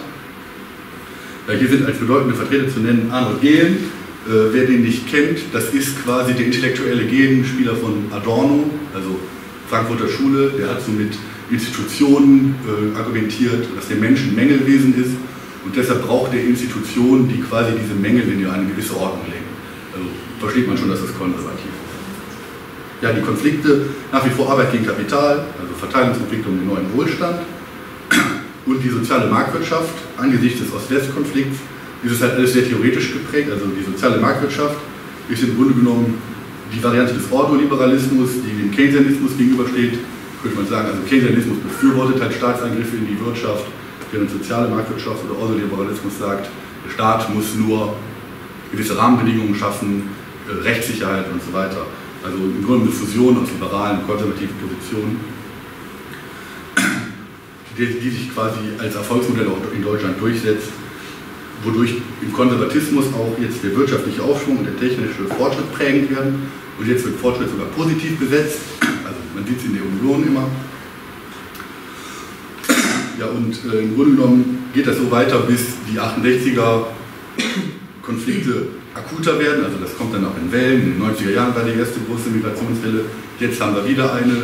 Hier sind als bedeutende Vertreter zu nennen Arnold Gehlen, wer den nicht kennt, das ist quasi der intellektuelle Gegenspieler von Adorno, also Frankfurter Schule, der hat so mit Institutionen äh, argumentiert, dass der Mensch ein Mängelwesen ist und deshalb braucht er Institutionen, die quasi diese Mängel in eine gewisse Ordnung legen. Also versteht man schon, dass das konservativ ist. Ja, die Konflikte, nach wie vor Arbeit gegen Kapital, also Verteilungsentwicklung im neuen Wohlstand und die soziale Marktwirtschaft angesichts des Ost-West-Konflikts. Das ist halt alles sehr theoretisch geprägt, also die soziale Marktwirtschaft ist im Grunde genommen die Variante des Ordoliberalismus, die dem Keynesianismus gegenübersteht, könnte man sagen. Also Keynesianismus befürwortet halt Staatsangriffe in die Wirtschaft, während soziale Marktwirtschaft oder Ordoliberalismus sagt, der Staat muss nur gewisse Rahmenbedingungen schaffen, Rechtssicherheit und so weiter. Also im Grunde eine Fusion aus liberalen und konservativen Positionen, die, die sich quasi als Erfolgsmodell auch in Deutschland durchsetzt, wodurch im Konservatismus auch jetzt der wirtschaftliche Aufschwung und der technische Fortschritt prägend werden. Und jetzt wird Fortschritt sogar positiv besetzt, also man sieht es in der Union immer. Ja, und äh, im Grunde genommen geht das so weiter, bis die achtundsechziger-Konflikte akuter werden, also das kommt dann auch in Wellen. In den neunziger Jahren war die erste große Migrationswelle, jetzt haben wir wieder eine,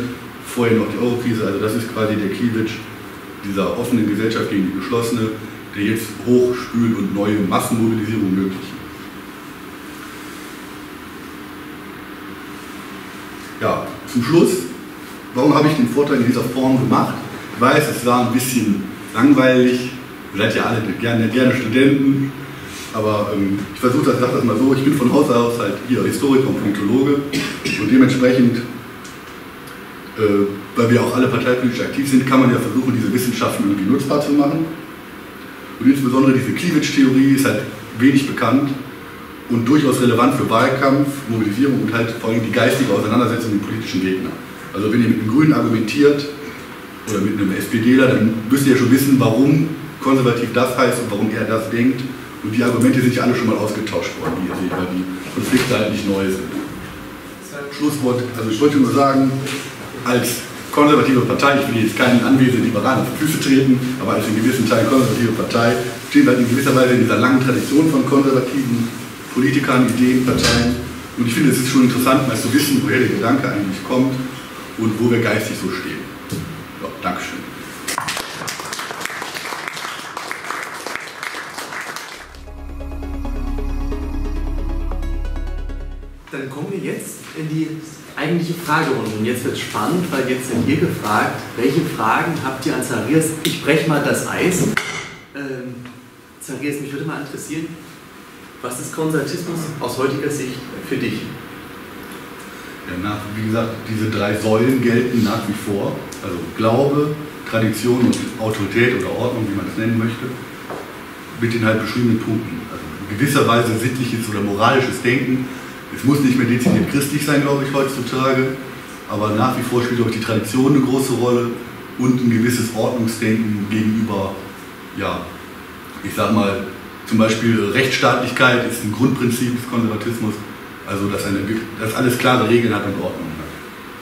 vorher noch die Eurokrise, also das ist quasi der Cleavage dieser offenen Gesellschaft gegen die geschlossene, der jetzt hochspült und neue Massenmobilisierung möglich ist. Ja, zum Schluss, warum habe ich den Vortrag in dieser Form gemacht? Ich weiß, es war ein bisschen langweilig, ihr seid ja alle gerne, gerne Studenten, aber ähm, ich versuche das, ich sage das mal so, ich bin von Haus aus halt hier Historiker und Politologe und dementsprechend, äh, weil wir auch alle parteipolitisch aktiv sind, kann man ja versuchen, diese Wissenschaften irgendwie nutzbar zu machen. Und insbesondere diese Kiewicz-Theorie ist halt wenig bekannt und durchaus relevant für Wahlkampf, Mobilisierung und halt vor allem die geistige Auseinandersetzung mit politischen Gegnern. Also wenn ihr mit einem Grünen argumentiert oder mit einem SPDler, dann müsst ihr ja schon wissen, warum konservativ das heißt und warum er das denkt. Und die Argumente sind ja alle schon mal ausgetauscht worden, wie ihr seht, weil die Konflikte halt nicht neu sind. Schlusswort, also ich wollte nur sagen, als konservative Partei, ich will jetzt keinen anwesenden Liberalen auf die Füße treten, aber als in gewissen Teilen konservative Partei, stehen wir in gewisser Weise in dieser langen Tradition von konservativen Politikern, Ideen, Parteien. Und ich finde, es ist schon interessant, mal zu wissen, woher der Gedanke eigentlich kommt und wo wir geistig so stehen. Ja, Dankeschön. Dann kommen wir jetzt in die eigentliche Fragerunde. Und jetzt wird es spannend, weil jetzt sind ihr gefragt, welche Fragen habt ihr an Zacharias? Ich breche mal das Eis. Ähm, Zacharias, mich würde mal interessieren, was ist Konservatismus aus heutiger Sicht für dich? Ja, nach, wie gesagt, diese drei Säulen gelten nach wie vor. Also Glaube, Tradition und Autorität oder Ordnung, wie man es nennen möchte, mit den halt beschriebenen Punkten. Also in gewisser Weise sittliches oder moralisches Denken. Es muss nicht mehr dezidiert christlich sein, glaube ich, heutzutage, aber nach wie vor spielt auch die Tradition eine große Rolle und ein gewisses Ordnungsdenken gegenüber, ja, ich sag mal, zum Beispiel Rechtsstaatlichkeit ist ein Grundprinzip des Konservatismus, also dass, eine, dass alles klare Regeln hat und Ordnung hat.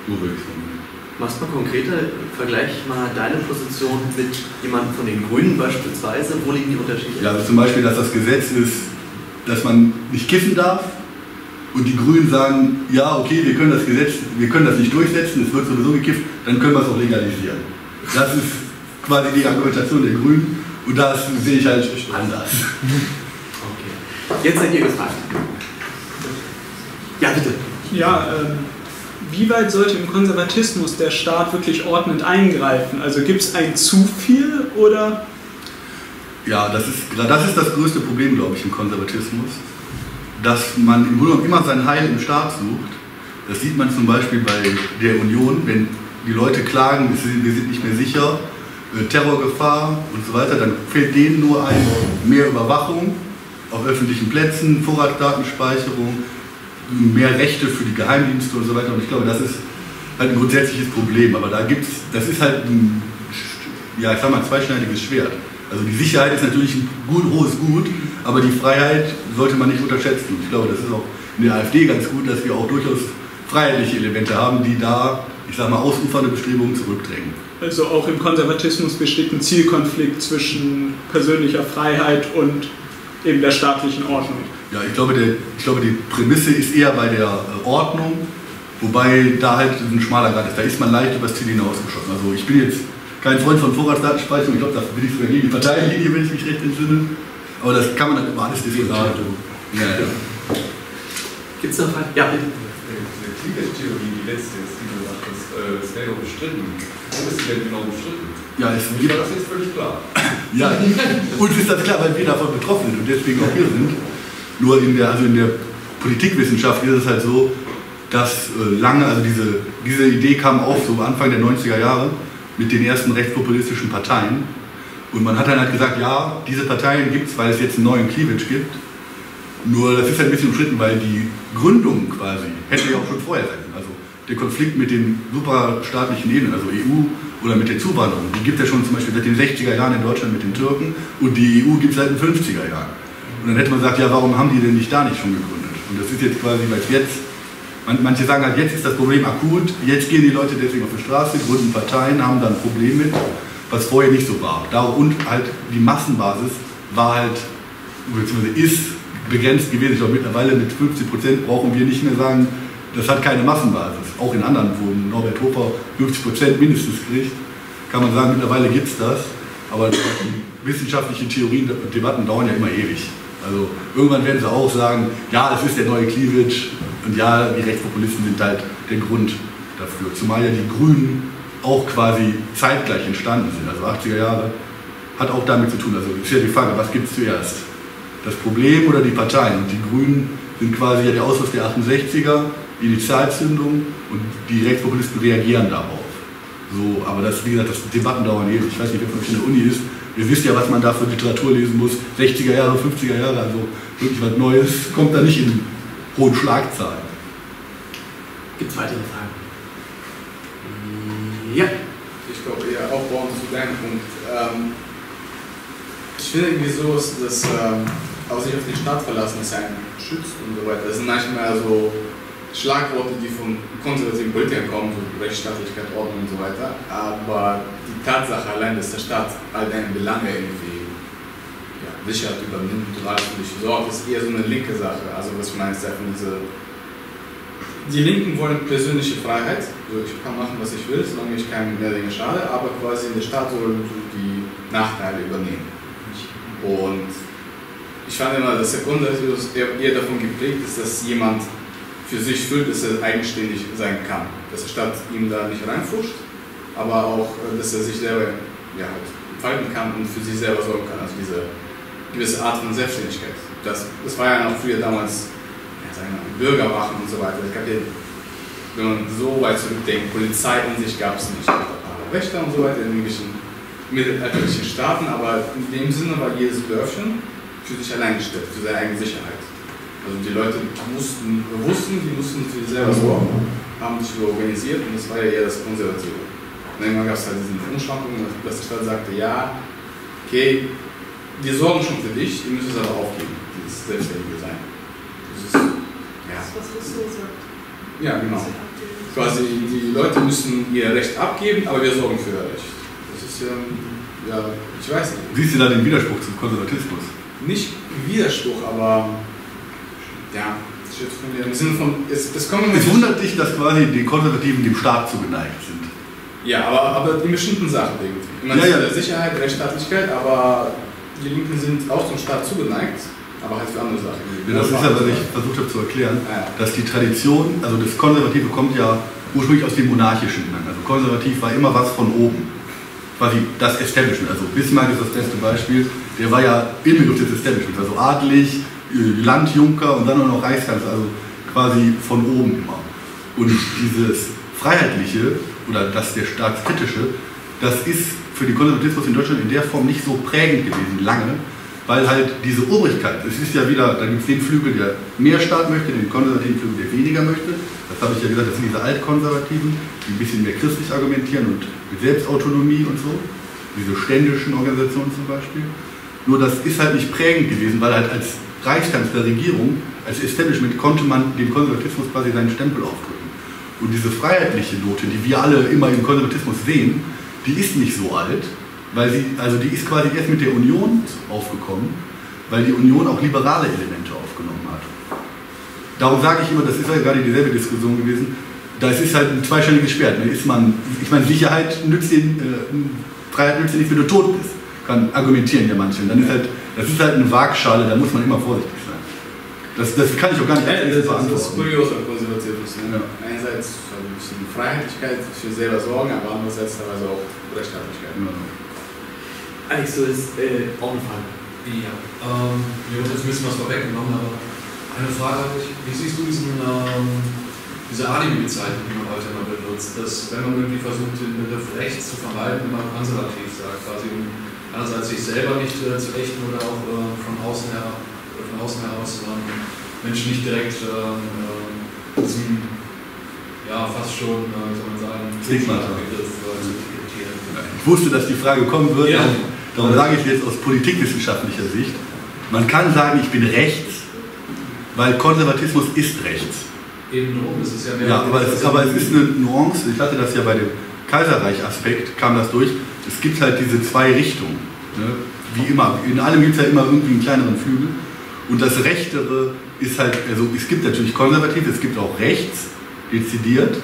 So würde ich sagen. Machst mal konkreter, vergleich mal deine Position mit jemandem von den Grünen beispielsweise, wo liegen die Unterschiede? Ja, also zum Beispiel, dass das Gesetz ist, dass man nicht kiffen darf. Und die Grünen sagen, ja okay, wir können das Gesetz, wir können das nicht durchsetzen, es wird sowieso gekifft, dann können wir es auch legalisieren. Das ist quasi die Argumentation der Grünen und das sehe ich halt anders. Okay. Jetzt seid ihr gefragt. Ja, bitte. Ja, ähm, wie weit sollte im Konservatismus der Staat wirklich ordnend eingreifen? Also gibt es ein zu viel oder? Ja, das ist, das ist das größte Problem, glaube ich, im Konservatismus. Dass man im Grunde immer sein Heil im Staat sucht. Das sieht man zum Beispiel bei der Union, wenn die Leute klagen, wir sind nicht mehr sicher, Terrorgefahr und so weiter, dann fehlt denen nur ein, mehr Überwachung auf öffentlichen Plätzen, Vorratsdatenspeicherung, mehr Rechte für die Geheimdienste und so weiter. Und ich glaube, das ist halt ein grundsätzliches Problem. Aber da gibt's, das ist halt ein, ja, ich sag mal, zweischneidiges Schwert. Also die Sicherheit ist natürlich ein gut, hohes Gut, aber die Freiheit sollte man nicht unterschätzen. Ich glaube, das ist auch in der AfD ganz gut, dass wir auch durchaus freiheitliche Elemente haben, die da, ich sag mal, ausufernde Bestrebungen zurückdrängen. Also auch im Konservatismus besteht ein Zielkonflikt zwischen persönlicher Freiheit und eben der staatlichen Ordnung. Ja, ich glaube, der, ich glaube die Prämisse ist eher bei der Ordnung, Wobei da halt ein schmaler Grad ist, da ist man leicht übers Ziel hinausgeschossen. Also ich bin jetzt kein Freund von Vorratsdatenspeicherung, ich glaube, da bin ich sogar gegen die Parteilinie, wenn ich mich recht entsinne. Aber das kann man dann über alles diskutieren. Ja, ja. Gibt es noch Fragen? Ja, bitte. Diese Cleavages-Theorie, die letzte, die du sagtest, ist ja noch bestritten. Wo ist sie denn genau bestritten? Ja, ist mir das jetzt völlig klar. Ja, uns ist das klar, weil wir davon betroffen sind und deswegen auch hier sind. Nur in der, also in der Politikwissenschaft ist es halt so, dass lange, also diese, diese Idee kam auf so Anfang der neunziger Jahre mit den ersten rechtspopulistischen Parteien. Und man hat dann halt gesagt, ja, diese Parteien gibt es, weil es jetzt einen neuen Cleavage gibt. Nur das ist halt ein bisschen umstritten, weil die Gründung quasi hätte ja auch schon vorher sein können. Also der Konflikt mit den superstaatlichen Ebenen, also E U oder mit der Zuwanderung, die gibt es ja schon zum Beispiel seit den sechziger Jahren in Deutschland mit den Türken und die E U gibt es seit den fünfziger Jahren. Und dann hätte man gesagt, ja, warum haben die denn nicht da nicht schon gegründet? Und das ist jetzt quasi, weil jetzt, manche sagen halt, jetzt ist das Problem akut, jetzt gehen die Leute deswegen auf die Straße, gründen Parteien, haben da ein Problem mit, was vorher nicht so war. Und halt die Massenbasis war halt, beziehungsweise ist, begrenzt gewesen. Ich glaube, mittlerweile mit fünfzig Prozent brauchen wir nicht mehr sagen, das hat keine Massenbasis. Auch in anderen, wo Norbert Hofer fünfzig Prozent mindestens kriegt, kann man sagen, mittlerweile gibt es das. Aber wissenschaftliche Theorien und Debatten dauern ja immer ewig. Also irgendwann werden sie auch sagen, ja, es ist der neue Cleavage und ja, die Rechtspopulisten sind halt der Grund dafür. Zumal ja die Grünen auch quasi zeitgleich entstanden sind. Also achtziger Jahre hat auch damit zu tun. Also ist ja die Frage, was gibt es zuerst? Das Problem oder die Parteien? Und die Grünen sind quasi ja der Ausfluss der achtundsechziger, die Initialzündung und die Rechtspopulisten reagieren darauf. So, aber das, wie gesagt, das Debatten dauern ewig. Ich weiß nicht, wer von euch in der Uni ist. Ihr wisst ja, was man da für Literatur lesen muss. sechziger Jahre, fünfziger Jahre, also wirklich was Neues kommt da nicht in hohen Schlagzahlen. Gibt es weitere Fragen? Ja. Ich glaube, ihr aufbauen zu deinem Punkt. Ähm, ich finde irgendwie so, dass ähm, auch sich auf den Staat verlassen ist ein Schütz und so weiter. Das sind manchmal so Schlagworte, die von konservativen Politikern kommen, so Rechtsstaatlichkeit, Ordnung und so weiter. Aber die Tatsache allein, dass der Staat all deine Belange irgendwie ja, sichert, übernimmt und alles für dich sorgt, ist eher so eine linke Sache. Also was meinst du von diese? Die Linken wollen persönliche Freiheit, also ich kann machen, was ich will, solange ich keinem mehr Dinge schade, aber quasi der Staat soll die Nachteile übernehmen. Und ich fand immer, dass der Grundsatz eher davon geprägt ist, dass jemand für sich fühlt, dass er eigenständig sein kann. Dass der Staat ihm da nicht reinfuscht, aber auch, dass er sich selber ja, halt entfalten kann und für sich selber sorgen kann. Also diese gewisse Art von Selbstständigkeit. Das, das war ja noch früher damals Bürgerwachen und so weiter. Es gab ja, wenn man so weit zurückdenkt, Polizei in sich gab es nicht. Wächter und so weiter in irgendwelchen mittelalterlichen Staaten, aber in dem Sinne war jedes Dörfchen für sich allein gestellt, für seine eigene Sicherheit. Also die Leute mussten, wussten, die mussten für sich selber sorgen, haben sich organisiert und das war ja eher das Konservative. Und irgendwann gab es halt diese Umschwankungen, dass die Stadt sagte, ja, okay, wir sorgen schon für dich, ihr müsst es aber aufgeben, dieses selbstständige Sein. Das ist, ja. Das, was Rousseau sagt. Ja, genau. Quasi die Leute müssen ihr Recht abgeben, aber wir sorgen für ihr Recht. Das ist ähm, ja, ich weiß nicht. Siehst du da den Widerspruch zum Konservatismus? Nicht Widerspruch, aber ja, im Sinne von, es, es, kommen es wundert dich, dass quasi die Konservativen dem Staat zugeneigt sind. Ja, aber, aber in bestimmten Sachen irgendwie. Man ja, ja. Sicherheit, Rechtsstaatlichkeit, aber die Linken sind auch zum Staat zugeneigt. Aber halt für andere Sachen. Ja, das ist ja, was ich versucht habe zu erklären, dass die Tradition, also das Konservative kommt ja ursprünglich aus dem Monarchischen. Also konservativ war immer was von oben. Quasi das Establishment. Also Bismarck ist das beste Beispiel. Der war ja im Begriff des Establishments. Also adlig, Landjunker und dann auch noch Reichskanzler. Also quasi von oben immer. Und dieses Freiheitliche oder das der Staatskritische, das ist für den Konservatismus in Deutschland in der Form nicht so prägend gewesen, lange. Weil halt diese Obrigkeit, es ist ja wieder, da gibt es den Flügel, der mehr Staat möchte, den konservativen Flügel, der weniger möchte. Das habe ich ja gesagt, das sind diese Altkonservativen, die ein bisschen mehr christlich argumentieren und mit Selbstautonomie und so. Diese ständischen Organisationen zum Beispiel. Nur das ist halt nicht prägend gewesen, weil halt als Reichskanzlerregierung, als Establishment konnte man dem Konservatismus quasi seinen Stempel aufdrücken. Und diese freiheitliche Note, die wir alle immer im Konservatismus sehen, die ist nicht so alt. Weil sie, also die ist quasi erst mit der Union aufgekommen, weil die Union auch liberale Elemente aufgenommen hat. Darum sage ich immer, das ist ja gerade dieselbe Diskussion gewesen, das ist halt ein zweischneidiges Schwert. Ne? Ist man, ich meine, Sicherheit nützt ihn, äh, Freiheit nützt ihn nicht, wenn du tot bist. Kann argumentieren ja manche. Dann ist halt, das ist halt eine Waagschale, da muss man immer vorsichtig sein. Das, das kann ich auch gar nicht beantworten. Das ist kurios und konservatives. Einerseits für die Freiheitlichkeit, für selber sorgen, aber andererseits teilweise auch Rechtsstaatlichkeit. Ja. Eigentlich so ist äh, auch eine Frage. Ja, ähm, wir haben uns ein bisschen was vorweggenommen, aber eine Frage habe ich. Wie siehst du diesen, ähm, diese Alibi-Bezeichnung, die man heute immer benutzt, dass wenn man irgendwie versucht, den Begriff rechts zu vermeiden, man konservativ sagt, quasi um einerseits sich selber nicht äh, zu ächten oder auch äh, von außen her, oder von außen heraus äh, Menschen nicht direkt ähm, äh, diesem, ja, fast schon, äh, soll man sagen, Stigmata-Begriff äh, zu diskutieren. Ich wusste, dass die Frage kommen würde. Ja. Darum sage ich jetzt aus politikwissenschaftlicher Sicht, man kann sagen, ich bin rechts, weil Konservatismus ist rechts. Eben drum, ist es ja mehr. Ja, aber es, aber es ist eine Nuance, ich hatte das ja bei dem Kaiserreich-Aspekt, kam das durch, es gibt halt diese zwei Richtungen, ne? Wie immer, in allem gibt es ja halt immer irgendwie einen kleineren Flügel und das Rechtere ist halt, also es gibt natürlich konservativ, es gibt auch rechts, dezidiert,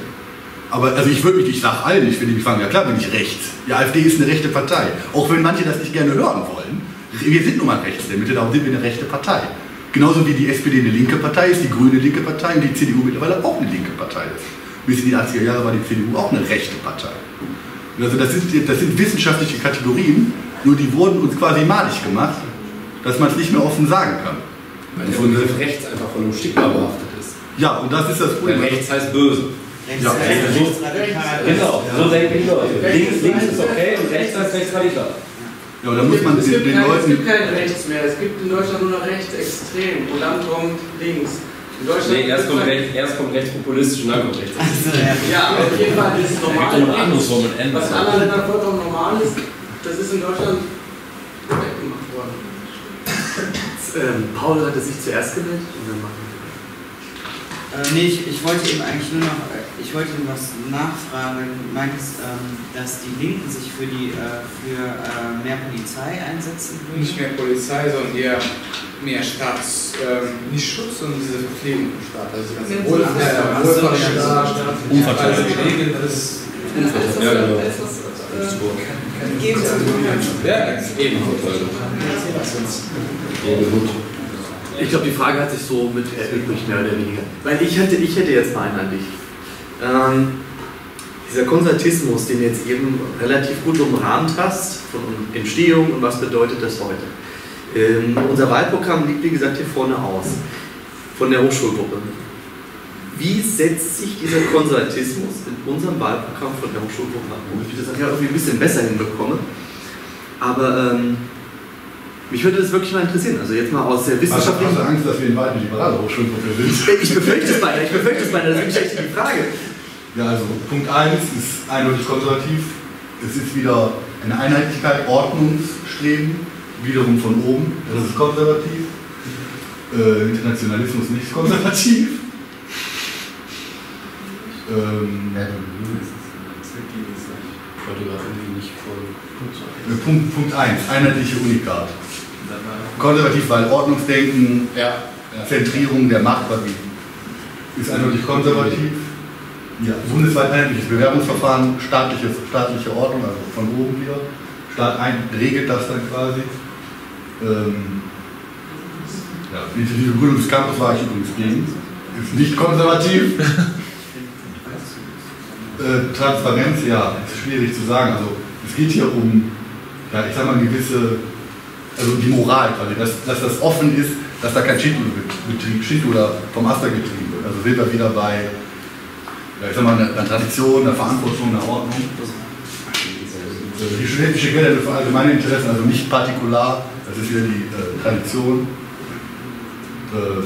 aber also ich würde mich nicht nach allen, ich finde, die fangen ja klar, bin ich rechts. Die AfD ist eine rechte Partei. Auch wenn manche das nicht gerne hören wollen, wir sind nun mal rechts der Mitte, darum sind wir eine rechte Partei. Genauso wie die S P D eine linke Partei ist, die Grüne linke Partei und die C D U mittlerweile auch eine linke Partei ist. Bis in die achtziger Jahre war die C D U auch eine rechte Partei. Und also das sind, das sind wissenschaftliche Kategorien, nur die wurden uns quasi malig gemacht, dass man es nicht mehr offen sagen kann. Weil der Begriff rechts einfach von einem Stigma behaftet ist. Ja, und das ist das Problem. Weil rechts heißt böse. Rechts, ja, rechts, rechts, radikal. Genau, so denken die Leute. Links, links ist okay und rechts heißt rechtsradikal. Ja, da muss man es den, den kein, Leuten. Es gibt kein rechts mehr, es gibt in Deutschland nur noch rechtsextrem und dann kommt links. In Deutschland nee, erst kommt rechts, erst kommt rechtspopulistisch und dann kommt rechts. Also, ja, aber auf jeden Fall das ist normal. Was in anderen Ländern vollkommen normal ist, das ist in Deutschland weggemacht worden. ähm, Paul hatte sich zuerst gemeldet und dann machen wir. Äh, nee, ich, ich wollte eben eigentlich nur noch, ich wollte was nachfragen, weil du meintest, ähm, dass die Linken sich für, die, äh, für äh, mehr Polizei einsetzen würden? Nicht mehr Polizei, sondern eher mehr Staats, ähm, nicht Schutz, sondern diese Verpflegung vom Staat. Also das ganze Wohlfahrtsstaat, Unverteidigung, das ist eben Unverteidigung. Ich glaube, die Frage hat sich so mit erübrigt, mehr oder weniger. Weil ich hätte, ich hätte jetzt mal einen an dich. Ähm, dieser Konservatismus, den du jetzt eben relativ gut umrahmt hast, von Entstehung und was bedeutet das heute. Ähm, unser Wahlprogramm liegt, wie gesagt, hier vorne aus, von der Hochschulgruppe. Wie setzt sich dieser Konservatismus in unserem Wahlprogramm von der Hochschulgruppe ab? Und ich würde das ja irgendwie ein bisschen besser hinbekommen, aber... Ähm, mich würde das wirklich mal interessieren, also jetzt mal aus der wissenschaftlichen... Hast du Angst, dass wir in beiden liberalen Hochschulgruppe sind? Ich befürchte es beinahe, ich befürchte es beinahe, das ist echt die Frage. Ja, also Punkt eins ist eindeutig konservativ, es ist wieder eine Einheitlichkeit, Ordnungsstreben, wiederum von oben, das ist konservativ. Äh, Internationalismus nicht konservativ. Ähm, ja, Punkt, Punkt eins, einheitliche Unikat. Konservativ, weil Ordnungsdenken, ja. Zentrierung der Macht ist eindeutig konservativ. Ja. Bundesweit einheitliches Bewerbungsverfahren, staatliche, staatliche Ordnung, also von oben wieder. Staat ein, regelt das dann quasi. Ähm, ja, die Begründung des Campus war ich übrigens gegen. Ist nicht konservativ. äh, Transparenz, ja, ist schwierig zu sagen. Also, es geht hier um, ja, ich sag mal, eine gewisse, also die Moral quasi, dass, dass das offen ist, dass da kein Schindluder vom Aster getrieben wird. Also sind wir wieder bei, ja, ich sag mal, einer, einer Tradition, einer Verantwortung, einer Ordnung. Die studentische Gelder für allgemeine Interessen, also nicht partikular, das ist wieder die äh, Tradition. Äh,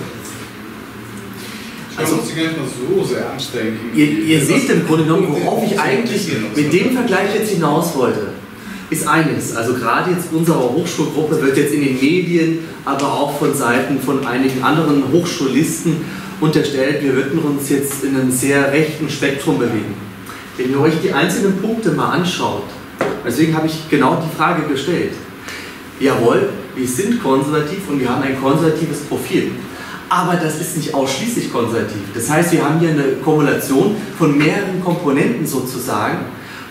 Also, also, so sehr ihr ihr seht im Grunde genommen, worauf ich eigentlich mit dem Vergleich jetzt hinaus wollte, ist eines. Also gerade jetzt unsere Hochschulgruppe wird jetzt in den Medien, aber auch von Seiten von einigen anderen Hochschulisten unterstellt, wir würden uns jetzt in einem sehr rechten Spektrum bewegen. Wenn ihr euch die einzelnen Punkte mal anschaut, deswegen habe ich genau die Frage gestellt. Jawohl, wir sind konservativ und wir haben ein konservatives Profil. aber das ist nicht ausschließlich konservativ. Das heißt, wir haben hier eine Kumulation von mehreren Komponenten sozusagen,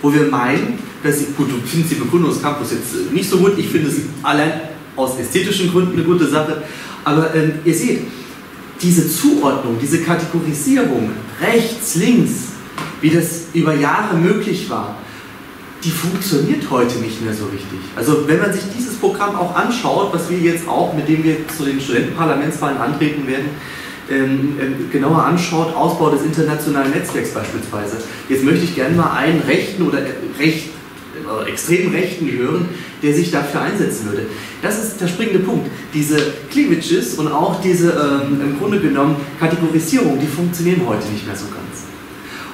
wo wir meinen, dass ich, gut, du findest die Begründung des Campus jetzt nicht so gut, ich finde es allein aus ästhetischen Gründen eine gute Sache, aber ähm, ihr seht, diese Zuordnung, diese Kategorisierung, rechts, links, wie das über Jahre möglich war, die funktioniert heute nicht mehr so richtig. Also wenn man sich dieses Programm auch anschaut, was wir jetzt auch, mit dem wir zu den Studentenparlamentswahlen antreten werden, ähm, ähm, genauer anschaut, Ausbau des internationalen Netzwerks beispielsweise. Jetzt möchte ich gerne mal einen rechten oder recht, äh, extrem rechten hören, der sich dafür einsetzen würde. Das ist der springende Punkt. Diese Cleavages und auch diese ähm, im Grunde genommen Kategorisierung, die funktionieren heute nicht mehr so ganz.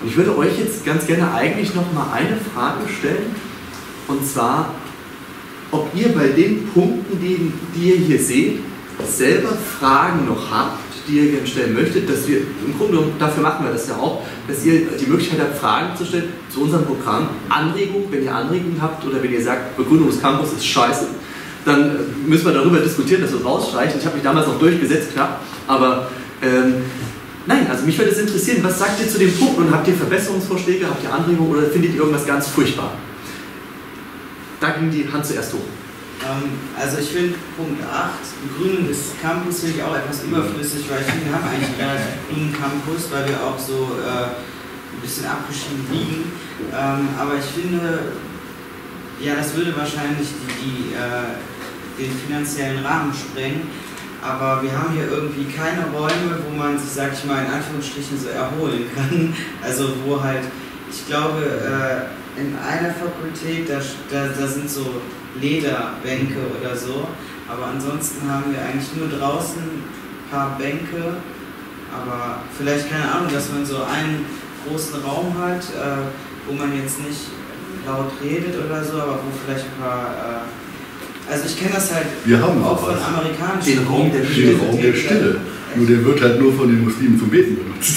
Und ich würde euch jetzt ganz gerne eigentlich noch mal eine Frage stellen, und zwar, ob ihr bei den Punkten, die, die ihr hier seht, selber Fragen noch habt, die ihr gerne stellen möchtet, dass wir, im Grunde genommen, dafür machen wir das ja auch, dass ihr die Möglichkeit habt, Fragen zu stellen zu unserem Programm, Anregungen, wenn ihr Anregungen habt oder wenn ihr sagt, Begründung des Campus ist scheiße, dann müssen wir darüber diskutieren, dass wir es rausstreichen. Ich habe mich damals noch durchgesetzt, knapp, aber ähm, nein, also mich würde es interessieren, was sagt ihr zu dem Punkt und habt ihr Verbesserungsvorschläge, habt ihr Anregungen oder findet ihr irgendwas ganz furchtbar? Da ging die Hand zuerst hoch. Also ich finde Punkt acht, Begründung des Campus, finde ich auch etwas überflüssig, weil ich finde, wir haben eigentlich einen relativ grünen Campus, weil wir auch so äh, ein bisschen abgeschieden liegen. Ähm, aber ich finde, ja, das würde wahrscheinlich die, die, äh, den finanziellen Rahmen sprengen. Aber wir haben hier irgendwie keine Räume, wo man sich, sag ich mal, in Anführungsstrichen so erholen kann. Also wo halt, ich glaube, äh, in einer Fakultät, da, da, da sind so Lederbänke oder so. Aber ansonsten haben wir eigentlich nur draußen ein paar Bänke. Aber vielleicht, keine Ahnung, dass man so einen großen Raum hat, äh, wo man jetzt nicht laut redet oder so, aber wo vielleicht ein paar... Äh, Also ich kenne das halt wir haben auch von amerikanischen... Den Raum der Stille. Den Raum der Stille. Nur der wird halt nur von den Muslimen zum Beten benutzt.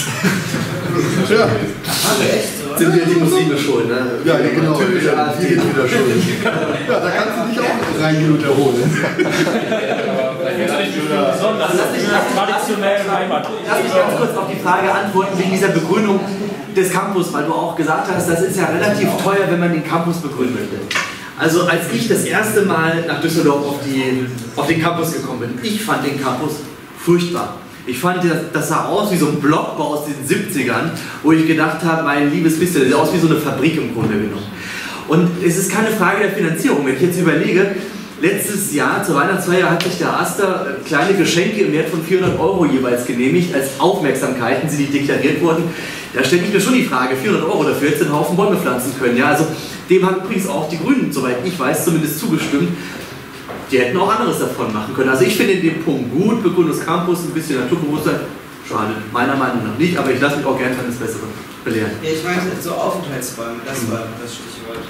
Ja. Also echt so? Sind ja die Muslime schuld, ne? Ja, ja genau. Die sind wieder schuld. Ja, da kannst du dich auch reingehen und erholen. Das ist traditionell Heimat. Lass mich ganz kurz auf die Frage antworten wegen dieser Begründung des Campus, weil du auch gesagt hast, das ist ja relativ teuer, wenn man den Campus begründen möchte. Also als ich das erste Mal nach Düsseldorf auf, die, auf den Campus gekommen bin, ich fand den Campus furchtbar. Ich fand, das sah aus wie so ein Blockbau aus den siebzigern, wo ich gedacht habe, mein liebes bisschen, das sah aus wie so eine Fabrik im Grunde genommen. Und es ist keine Frage der Finanzierung. Wenn ich jetzt überlege, letztes Jahr zur Weihnachtsfeier hat sich der Aster kleine Geschenke im Wert von vierhundert Euro jeweils genehmigt, als Aufmerksamkeiten, die deklariert wurden. Da stelle ich mir schon die Frage, vierhundert Euro dafür hättest du einen Haufen Bäume pflanzen können. Ja, also dem haben übrigens auch die Grünen, soweit ich weiß, zumindest zugestimmt. Die hätten auch anderes davon machen können. Also ich finde den Punkt gut, Begründung des Campus, ein bisschen Naturbewusstsein, schade, meiner Meinung nach nicht, aber ich lasse mich auch gerne von das Bessere belehren. Ja, ich meine so Aufenthaltsräume, das war das Stichwort.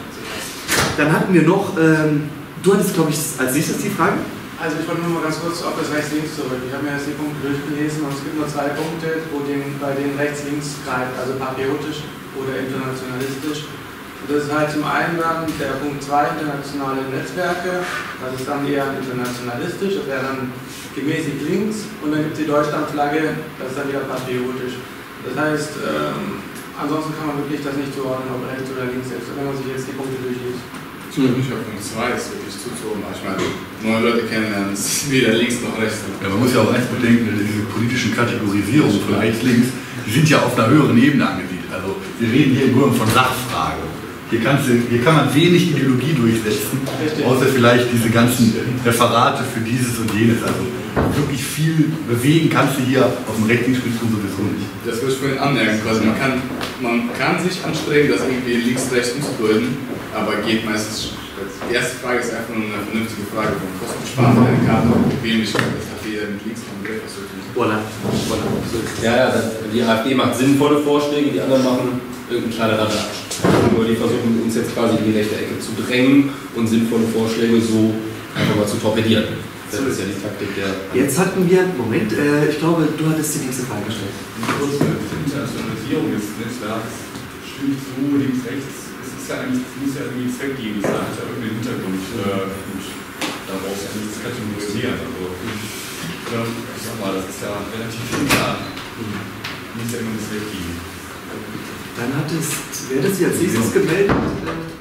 Dann hatten wir noch, ähm, du hattest, glaube ich, als nächstes die Frage? Also ich wollte nur mal ganz kurz auf das Rechts-Links zurück. Ich habe mir jetzt die Punkte durchgelesen und es gibt nur zwei Punkte, wo den, bei denen Rechts-Links greift, also patriotisch oder internationalistisch. Und das ist halt zum einen dann der Punkt zwei, internationale Netzwerke. Das ist dann eher internationalistisch, das wäre dann gemäßig links. Und dann gibt es die Deutschlandflagge, das ist dann wieder patriotisch. Das heißt, ähm, ansonsten kann man wirklich das nicht zuordnen, ob rechts oder links ist, wenn man sich jetzt die Punkte durchliest. Ich bin nicht auf Punkt zwei, das ist wirklich zuzuordnen. Ich meine, neue Leute kennenlernen, es ist weder links noch rechts. Ja, man muss ja auch eins bedenken, diese politischen Kategorisierungen von rechts, links, die sind ja auf einer höheren Ebene angesiedelt. Also wir reden hier nur von Sachfrage. Hier, kannst du, hier kann man wenig Ideologie durchsetzen, außer vielleicht diese ganzen Referate für dieses und jenes. Also wirklich viel bewegen kannst du hier auf dem Rechtsspektrum sowieso nicht. Das würde ich vorhin anmerken. Also man kann, man kann sich anstrengen, das irgendwie links, rechts umzubilden, aber geht meistens. Die erste Frage ist einfach nur eine vernünftige Frage von Kostensparung der Karte und Bequemlichkeit. Das hat jeder mit links vom Geld versucht. Voilà. Voilà. Ja, ja, die AfD macht sinnvolle Vorschläge, die anderen machen irgendeinen Schneiderratsch. Nur die versuchen uns jetzt quasi in die rechte Ecke zu drängen und sinnvolle Vorschläge so einfach mal zu torpedieren. Das ist ja die Taktik der. Jetzt hatten wir, Moment, äh, ich glaube, du hattest die nächste Frage gestellt. Die Internationalisierung des Netzwerks stimmt so links, rechts. Das muss ja irgendwie Zweck geben, das hat ja irgendeinen Hintergrund, äh, und daraus kann ich das kategorisieren. Also, Ich sag mal, das ist ja relativ klar. Nicht der Mindestweggie. Dann hat es, wer hat sich als nächstes gemeldet?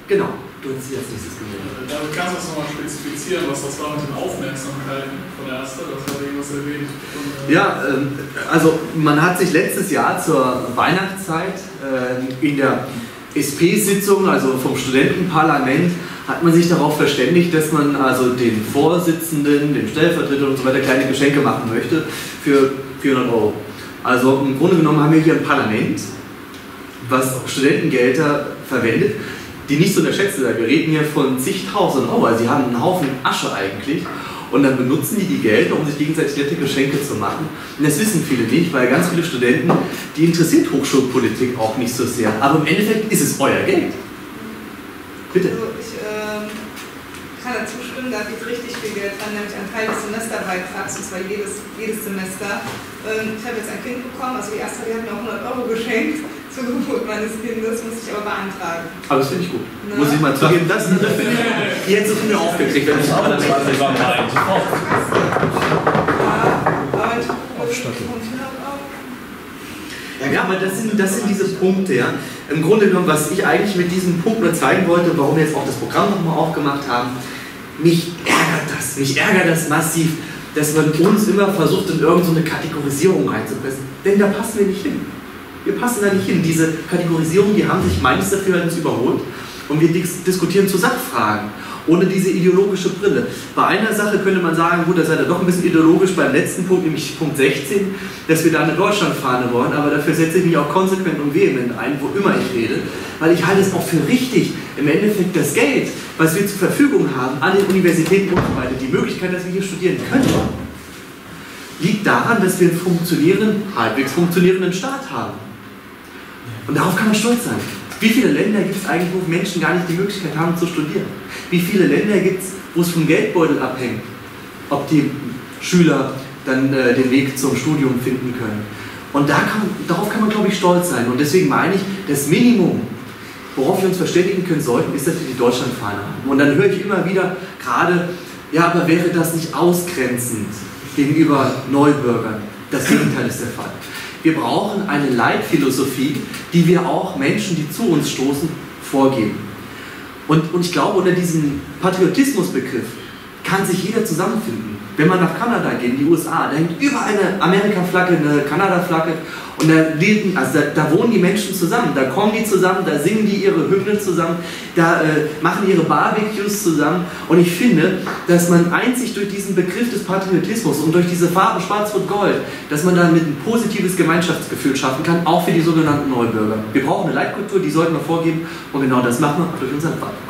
Genau, du hast dich als nächstes gemeldet. David, kannst du das nochmal spezifizieren, was das war mit den Aufmerksamkeiten von der Erste? Das hat irgendwas erwähnt. Und, äh ja, also man hat sich letztes Jahr zur Weihnachtszeit in der S P-Sitzung, also vom Studentenparlament, hat man sich darauf verständigt, dass man also den Vorsitzenden, den Stellvertreter und so weiter kleine Geschenke machen möchte für vierhundert Euro. Also im Grunde genommen haben wir hier ein Parlament, was Studentengelder verwendet, die nicht zu unterschätzen sind. Wir reden hier von zigtausend Euro, also sie haben einen Haufen Asche eigentlich und dann benutzen die die Gelder, um sich gegenseitig nette Geschenke zu machen. Und das wissen viele nicht, weil ganz viele Studenten, die interessiert Hochschulpolitik auch nicht so sehr. Aber im Endeffekt ist es euer Geld. Bitte. Also ich ähm, kann dazu stimmen, da geht richtig viel Geld dran, nämlich ein Teil des Semesterbeitrags, und zwar jedes, jedes Semester. Ähm, ich habe jetzt ein Kind bekommen, also die erste, die hat mir auch hundert Euro geschenkt zur Geburt meines Kindes, muss ich aber beantragen. Aber das finde ich gut. Na? Muss ich mal zugeben, das finde ich jetzt so viel aufgekriegt, wenn ich auch das war. Ich war mal ein Traum. Ja, aber das sind, das sind diese Punkte, ja. Im Grunde genommen, was ich eigentlich mit diesem Punkt nur zeigen wollte, warum wir jetzt auch das Programm nochmal aufgemacht haben, mich ärgert das, mich ärgert das massiv, dass man uns immer versucht, in irgendeine Kategorisierung reinzupressen, denn da passen wir nicht hin. Wir passen da nicht hin. Diese Kategorisierung, die haben sich meines Erachtens überholt und wir diskutieren zu Sachfragen, ohne diese ideologische Brille. Bei einer Sache könnte man sagen, gut, da seid ihr doch ein bisschen ideologisch beim letzten Punkt, nämlich Punkt sechzehn, dass wir da eine Deutschlandfahne wollen, aber dafür setze ich mich auch konsequent und vehement ein, wo immer ich rede, weil ich halte es auch für richtig, im Endeffekt das Geld, was wir zur Verfügung haben, an den Universitäten und so weiter, die Möglichkeit, dass wir hier studieren können, liegt daran, dass wir einen funktionierenden, halbwegs funktionierenden Staat haben. Und darauf kann man stolz sein. Wie viele Länder gibt es eigentlich, wo Menschen gar nicht die Möglichkeit haben zu studieren? Wie viele Länder gibt es, wo es vom Geldbeutel abhängt, ob die Schüler dann äh, den Weg zum Studium finden können? Und da kann, darauf kann man, glaube ich, stolz sein. Und deswegen meine ich, das Minimum, worauf wir uns verständigen können sollten, ist, dass wir die Deutschlandfahne haben. Und dann höre ich immer wieder gerade, ja, aber wäre das nicht ausgrenzend gegenüber Neubürgern? Das Gegenteil ist der Fall. Wir brauchen eine Leitphilosophie, die wir auch Menschen, die zu uns stoßen, vorgeben. Und, und ich glaube, unter diesem Patriotismusbegriff kann sich jeder zusammenfinden. Wenn man nach Kanada geht, in die U S A, da hängt überall eine Amerika-Flagge, eine Kanada-Flagge und da, leben, also da, da wohnen die Menschen zusammen, da kommen die zusammen, da singen die ihre Hymnen zusammen, da äh, machen ihre Barbecues zusammen und ich finde, dass man einzig durch diesen Begriff des Patriotismus und durch diese Farbe Schwarz und Gold, dass man damit ein positives Gemeinschaftsgefühl schaffen kann, auch für die sogenannten Neubürger. Wir brauchen eine Leitkultur, die sollten wir vorgeben und genau das machen wir durch unseren Pfad.